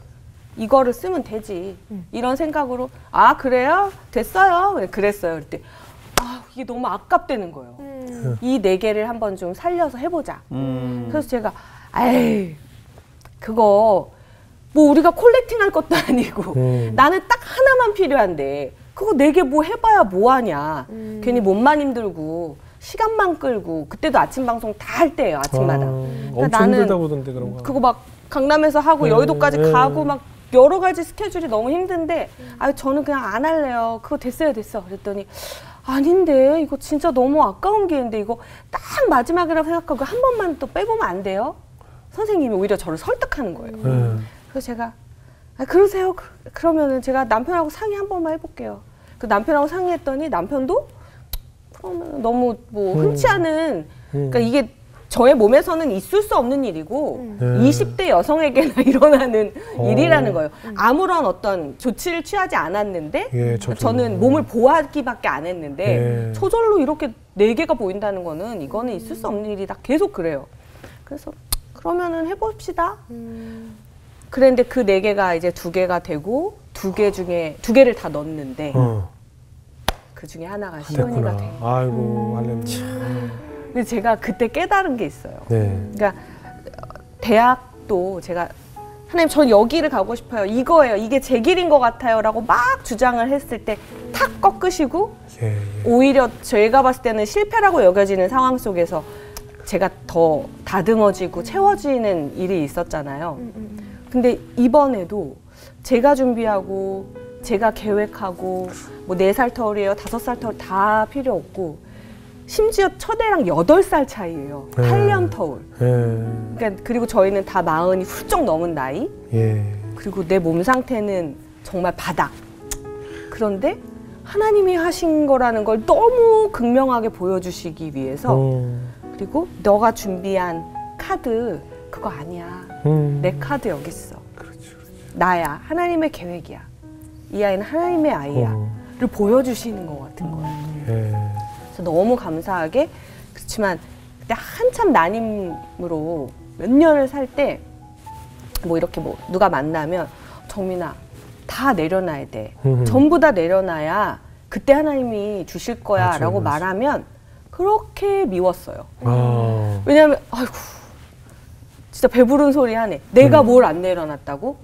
이거를 쓰면 되지. 이런 생각으로 아 그래요? 됐어요? 그랬어요. 그때 아 이게 너무 아깝다는 거예요. 이 네 개를 한번 좀 살려서 해보자. 그래서 제가 에이 그거 뭐 우리가 콜렉팅할 것도 아니고 나는 딱 하나만 필요한데 그거 네 개 뭐 해봐야 뭐하냐. 괜히 몸만 힘들고 시간만 끌고 그때도 아침 방송 다 할 때예요. 아침마당. 아, 그러니까 엄청 나는 힘들다 보던데 그런 거. 그거 막 강남에서 하고 네, 여의도까지 네, 가고 막 여러 가지 스케줄이 너무 힘든데 아 저는 그냥 안 할래요. 그거 됐어요 됐어. 그랬더니 아닌데 이거 진짜 너무 아까운 기회인데 이거 딱 마지막이라고 생각하고 한 번만 또 빼보면 안 돼요? 선생님이 오히려 저를 설득하는 거예요. 그래서 제가 아, 그러세요. 그러면은 제가 남편하고 상의 한 번만 해볼게요. 그 남편하고 상의했더니 남편도 그러면 너무 뭐 흔치 않은 그러니까 이게 저의 몸에서는 있을 수 없는 일이고 20대 여성에게나 일어나는 일이라는 거예요. 아무런 어떤 조치를 취하지 않았는데 예, 저는 몸을 보호하기밖에 안 했는데 예. 저절로 이렇게 네 개가 보인다는 거는 이거는 있을 수 없는 일이다. 계속 그래요. 그래서 그러면은 해봅시다. 그런데 그 네 개가 이제 두 개가 되고 두 개 중에 두 개를 다 넣었는데 그 중에 하나가 시연이가 돼. 아이고 할렐루야. 근데 제가 그때 깨달은 게 있어요. 네. 그러니까 대학도 제가 하나님 전 여기를 가고 싶어요. 이거예요. 이게 제 길인 것 같아요라고 막 주장을 했을 때 탁 꺾으시고 예, 예. 오히려 제가 봤을 때는 실패라고 여겨지는 상황 속에서 제가 더 다듬어지고 채워지는 일이 있었잖아요. 근데 이번에도 제가 준비하고 제가 계획하고 뭐 4살 터울이에요 5살 터울 다 필요 없고 심지어 첫애랑 8살 차이예요. 8년 터울. 그러니까 그리고 저희는 다 40이 훌쩍 넘은 나이. 예. 그리고 내 몸 상태는 정말 바닥. 그런데 하나님이 하신 거라는 걸 너무 극명하게 보여주시기 위해서 그리고 너가 준비한 카드 그거 아니야. 내 카드 여기 있어. 그렇죠, 그렇죠. 나야. 하나님의 계획이야. 이 아이는 하나님의 아이야. 를 보여주시는 것 같은 거예요. 예. 그래서 너무 감사하게 그렇지만 그때 한참 난임으로 몇 년을 살 때 뭐 이렇게 뭐 누가 만나면 정민아 다 내려놔야 돼. 전부 다 내려놔야 그때 하나님이 주실 거야 맞아, 라고 맞아. 말하면 그렇게 미웠어요. 아. 왜냐하면 아이고 진짜 배부른 소리 하네. 내가 뭘 안 내려놨다고?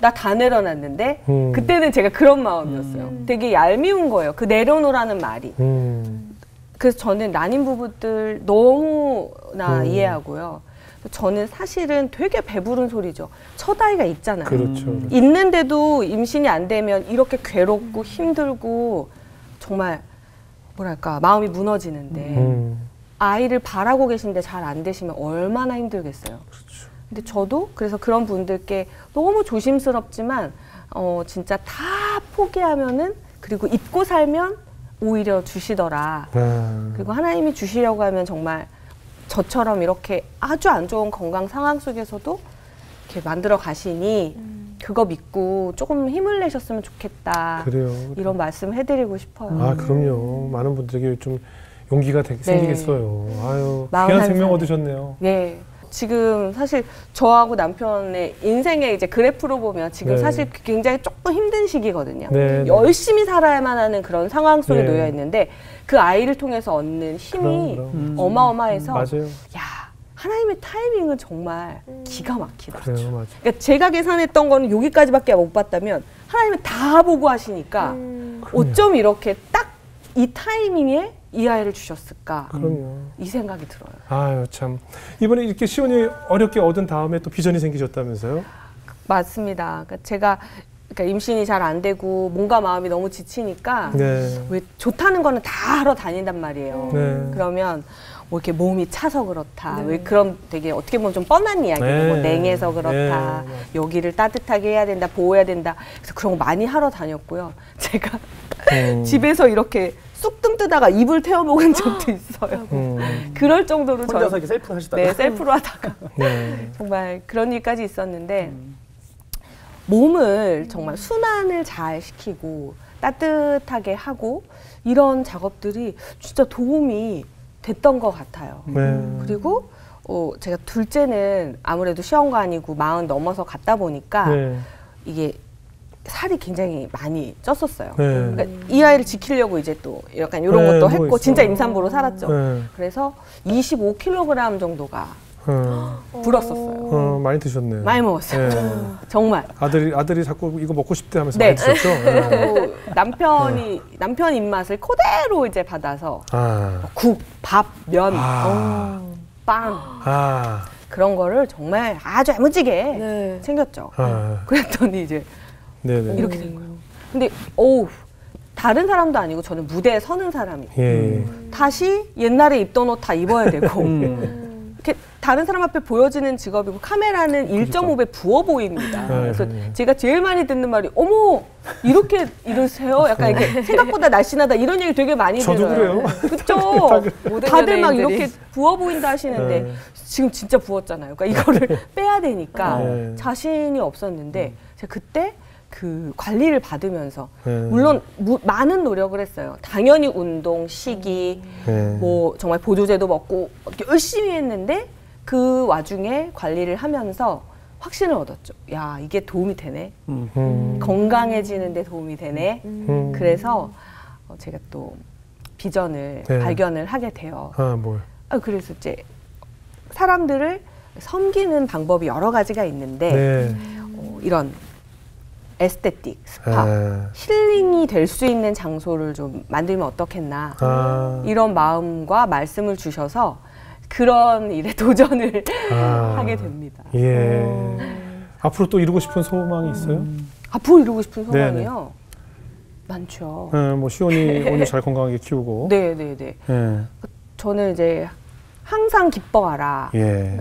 나 다 내려놨는데 그때는 제가 그런 마음이었어요. 되게 얄미운 거예요. 그 내려놓으라는 말이. 그래서 저는 난임 부부들 너무나 이해하고요. 저는 사실은 되게 배부른 소리죠. 첫 아이가 있잖아요. 그렇죠. 있는데도 임신이 안 되면 이렇게 괴롭고 힘들고 정말 뭐랄까 마음이 무너지는데 아이를 바라고 계신데 잘 안 되시면 얼마나 힘들겠어요. 그렇죠. 근데 저도 그래서 그런 분들께 너무 조심스럽지만 진짜 다 포기하면은 그리고 잊고 살면 오히려 주시더라. 그리고 하나님이 주시려고 하면 정말 저처럼 이렇게 아주 안 좋은 건강 상황 속에서도 이렇게 만들어 가시니 그거 믿고 조금 힘을 내셨으면 좋겠다. 그래요. 이런 말씀 해드리고 싶어요. 아 그럼요. 많은 분들에게 좀 용기가 생기겠어요. 네. 아유, 귀한 생명 얻으셨네요. 네. 지금 사실 저하고 남편의 인생의 이제 그래프로 보면 지금 네. 사실 굉장히 조금 힘든 시기거든요. 네. 열심히 살아야만 하는 그런 상황 속에 네. 놓여 있는데 그 아이를 통해서 얻는 힘이 그럼. 어마어마해서 맞아요. 야, 하나님의 타이밍은 정말 기가 막히다. 그래요, 맞아요. 그러니까 제가 계산했던 거는 여기까지밖에 못 봤다면 하나님은 다 보고 하시니까 어쩜 이렇게 딱 이 타이밍에 이 아이를 주셨을까? 그럼요. 이 생각이 들어요. 아유 참 이번에 이렇게 시온이 어렵게 얻은 다음에 또 비전이 생기셨다면서요? 맞습니다. 그러니까 제가 임신이 잘 안 되고 몸과 마음이 너무 지치니까 네. 왜 좋다는 거는 다 하러 다닌단 말이에요. 네. 그러면 뭐 이렇게 몸이 차서 그렇다. 네. 왜 그런 되게 어떻게 보면 좀 뻔한 이야기고 네. 뭐 냉해서 그렇다. 네. 여기를 따뜻하게 해야 된다. 보호해야 된다. 그래서 그런 거 많이 하러 다녔고요. 제가 집에서 이렇게 쑥뜸 뜨다가 입을 태워 먹은 적도 있어요. 그럴 정도로 혼자서 이렇게 셀프로 하시다가 네, 셀프로 하다가 네. 정말 그런 일까지 있었는데 몸을 정말 순환을 잘 시키고 따뜻하게 하고 이런 작업들이 진짜 도움이 됐던 것 같아요. 그리고 제가 둘째는 아무래도 시험관이고 40 넘어서 갔다 보니까 이게 살이 굉장히 많이 쪘었어요. 그러니까 이 아이를 지키려고 이제 또 약간 이런 것도 했고 있어요. 진짜 임산부로 살았죠. 그래서 25kg 정도가 불었었어요. 많이 드셨네요. 많이 먹었어요. 정말. 아들이 자꾸 이거 먹고 싶대 하면서 많이 드셨죠? 남편 입맛을 그대로 이제 받아서 국, 밥, 면, 빵 그런 거를 정말 아주 야무지게 챙겼죠. 그랬더니 이제 이렇게 된 거예요. 근데 어우, 다른 사람도 아니고 저는 무대에 서는 사람이고 다시 옛날에 입던 옷 다 입어야 되고 이렇게 다른 사람 앞에 보여지는 직업이고 카메라는 1.5배 부어 보입니다. 그래서 제가 제일 많이 듣는 말이 어머 이렇게 이러세요? 약간 이렇게 생각보다 날씬하다 이런 얘기 되게 많이 들어요. 저도 그래요. 그렇죠. 다들 막 이렇게 부어 보인다 하시는데 지금 진짜 부었잖아요. 그러니까 이거를 빼야 되니까 자신이 없었는데 제가 그때 그 관리를 받으면서 물론 많은 노력을 했어요. 당연히 운동, 식이, 뭐 정말 보조제도 먹고 열심히 했는데 그 와중에 관리를 하면서 확신을 얻었죠. 야, 이게 도움이 되네. 건강해지는 데 도움이 되네. 그래서 제가 또 비전을 발견을 하게 돼요. 그래서 이제 사람들을 섬기는 방법이 여러 가지가 있는데 이런 에스테틱, 스파, 힐링이 될 수 있는 장소를 좀 만들면 어떻겠나 이런 마음과 말씀을 주셔서 그런 일에 도전을 하게 됩니다. 예. 앞으로 또 이루고 싶은 소망이 있어요? 앞으로 이루고 싶은 소망이요? 네네. 많죠. 뭐 시온이 오늘 잘 건강하게 키우고. 네네네. 예. 저는 이제 항상 기뻐하라,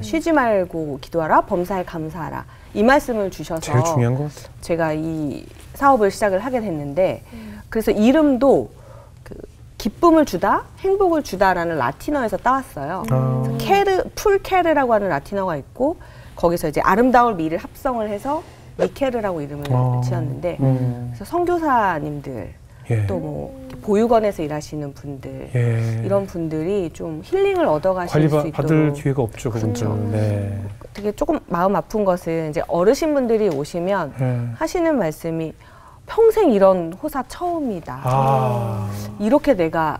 쉬지 말고 기도하라, 범사에 감사하라. 이 말씀을 주셔서 제일 중요한 것 같아요. 제가 이 사업을 시작을 하게 됐는데 그래서 이름도 그 기쁨을 주다, 행복을 주다라는 라틴어에서 따왔어요. 케르, 풀케르라고 하는 라틴어가 있고 거기서 이제 아름다울 미를 합성을 해서 미케르라고 이름을 지었는데 그래서 선교사님들 또 뭐 보육원에서 일하시는 분들 이런 분들이 좀 힐링을 얻어가실 수 있도록 받을 기회가 없죠, 그분들. 네. 되게 조금 마음 아픈 것은 이제 어르신분들이 오시면 하시는 말씀이 평생 이런 호사 처음이다. 이렇게 내가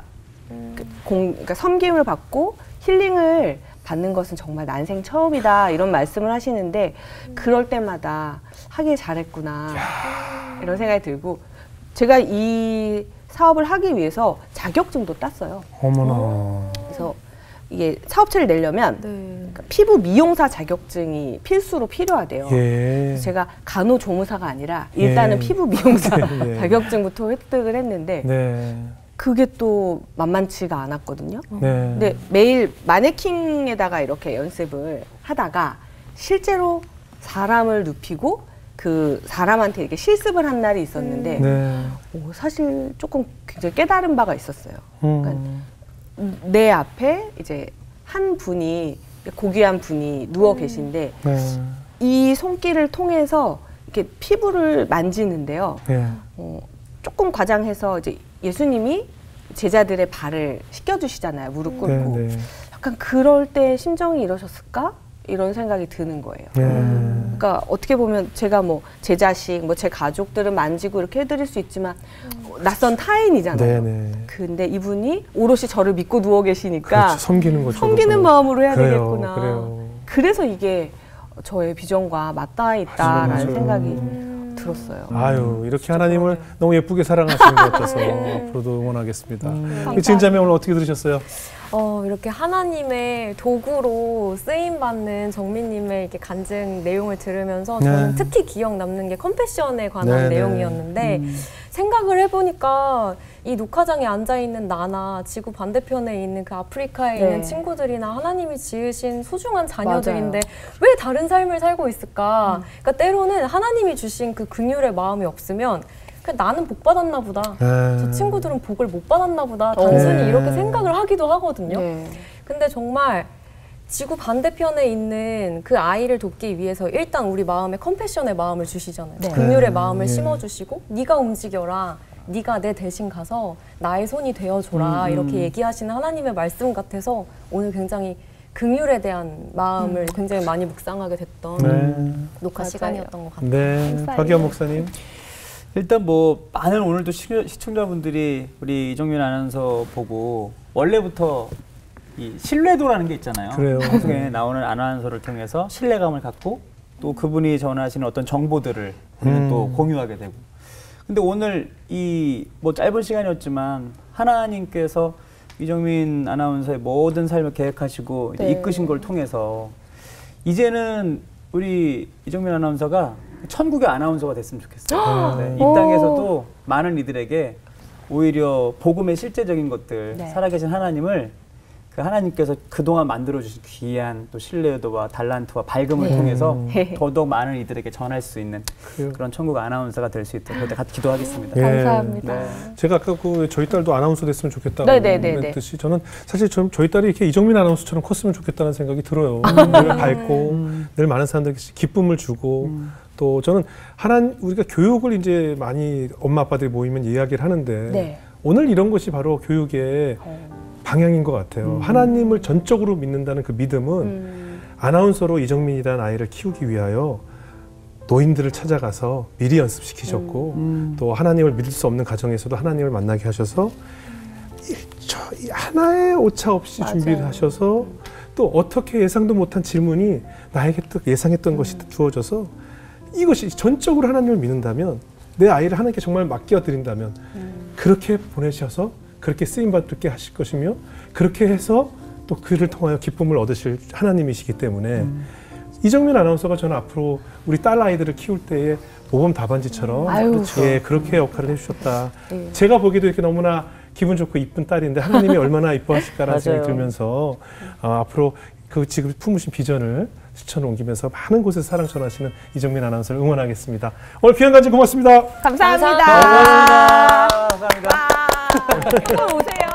그러니까 섬김을 받고 힐링을 받는 것은 정말 난생 처음이다 이런 말씀을 하시는데 그럴 때마다 하길 잘했구나 이런 생각이 들고 제가 이 사업을 하기 위해서 자격증도 땄어요. 어머나. 그래서 이게 사업체를 내려면 그러니까 피부 미용사 자격증이 필수로 필요하대요. 제가 간호조무사가 아니라 일단은 피부 미용사 자격증부터 획득을 했는데 그게 또 만만치가 않았거든요. 근데 매일 마네킹에다가 이렇게 연습을 하다가 실제로 사람을 눕히고 그 사람한테 이렇게 실습을 한 날이 있었는데 사실 조금 굉장히 깨달은 바가 있었어요. 그러니까 내 앞에 이제 한 분이 고귀한 분이 누워 계신데 이 손길을 통해서 이렇게 피부를 만지는데요. 조금 과장해서 이제 예수님이 제자들의 발을 씻겨주시잖아요. 무릎 꿇고 약간 그럴 때 심정이 이러셨을까? 이런 생각이 드는 거예요. 그러니까 어떻게 보면 제가 뭐 제 자식, 뭐 제 가족들은 만지고 이렇게 해드릴 수 있지만 낯선 타인이잖아요. 근데 이분이 오롯이 저를 믿고 누워 계시니까 그렇죠. 섬기는 거죠. 섬기는 마음으로 해야 그래요, 되겠구나. 그래서 이게 저의 비전과 맞닿아 있다라는 생각이 들었어요. 아유, 이렇게 하나님을 너무 예쁘게 사랑하시는 것 같아서 앞으로도 응원하겠습니다. 진자매 오늘 어떻게 들으셨어요? 이렇게 하나님의 도구로 쓰임받는 정민님의 이렇게 간증 내용을 들으면서 저는 특히 기억 남는 게 컴패션에 관한 내용이었는데 생각을 해보니까 이 녹화장에 앉아있는 나나 지구 반대편에 있는 그 아프리카에 있는 친구들이나 하나님이 지으신 소중한 자녀들인데 왜 다른 삶을 살고 있을까? 그러니까 때로는 하나님이 주신 그 긍휼의 마음이 없으면 나는 복 받았나 보다. 저 친구들은 복을 못 받았나 보다. 단순히 이렇게 생각을 하기도 하거든요. 근데 정말 지구 반대편에 있는 그 아이를 돕기 위해서 일단 우리 마음에 컴패션의 마음을 주시잖아요. 네. 긍휼의 마음을 심어주시고 네가 움직여라. 네가 내 대신 가서 나의 손이 되어줘라. 이렇게 얘기하시는 하나님의 말씀 같아서 오늘 굉장히 긍휼에 대한 마음을 굉장히 많이 묵상하게 됐던 녹화 시간이었던 것 같아요. 네, 박희영 목사님. 일단 뭐 많은 오늘도 시청자분들이 우리 이정민 아나운서 보고 원래부터 이 신뢰도라는 게 있잖아요. 그래요. 방송에 나오는 아나운서를 통해서 신뢰감을 갖고 또 그분이 전하시는 어떤 정보들을 또 공유하게 되고. 근데 오늘 이 뭐 짧은 시간이었지만 하나님께서 이정민 아나운서의 모든 삶을 계획하시고 네. 이끄신 걸 통해서 이제는 우리 이정민 아나운서가 천국의 아나운서가 됐으면 좋겠어요. 네, 이 땅에서도 많은 이들에게 오히려 복음의 실제적인 것들, 네. 살아계신 하나님을 그 하나님께서 그동안 만들어주신 귀한 또 신뢰도와 달란트와 밝음을 통해서 더더욱 많은 이들에게 전할 수 있는 그런 천국 아나운서가 될 수 있도록 그때 같이 기도하겠습니다. 네. 감사합니다. 네. 제가 아까 그 저희 딸도 아나운서 됐으면 좋겠다고 했듯이 저는 사실 저희 딸이 이렇게 이정민 아나운서처럼 컸으면 좋겠다는 생각이 들어요. 늘 밝고 늘 많은 사람들에게 기쁨을 주고 또 저는 우리가 교육을 이제 많이 엄마 아빠들이 모이면 이야기를 하는데 네. 오늘 이런 것이 바로 교육의 방향인 것 같아요. 하나님을 전적으로 믿는다는 그 믿음은 아나운서로 이정민이라는 아이를 키우기 위하여 노인들을 찾아가서 미리 연습시키셨고 또 하나님을 믿을 수 없는 가정에서도 하나님을 만나게 하셔서 하나의 오차 없이 준비를 하셔서 또 어떻게 예상도 못한 질문이 나에게 또 예상했던 것이 주어져서 이것이 전적으로 하나님을 믿는다면 내 아이를 하나님께 정말 맡겨드린다면 그렇게 보내셔서 그렇게 쓰임받게 하실 것이며 그렇게 해서 또 그를 통하여 기쁨을 얻으실 하나님이시기 때문에 이정민 아나운서가 저는 앞으로 우리 딸 아이들을 키울 때의 모범 답안지처럼 예, 그렇게 역할을 해주셨다. 네. 제가 보기에도 이렇게 너무나 기분 좋고 이쁜 딸인데 하나님이 얼마나 이뻐하실까라는 생각이 들면서 앞으로 그 지금 품으신 비전을 추천 옮기면서 많은 곳에 사랑 전하시는 이정민 아나운서를 응원하겠습니다. 오늘 귀한 간증 고맙습니다. 감사합니다. 감사합니다. 감사합니다. 오세요.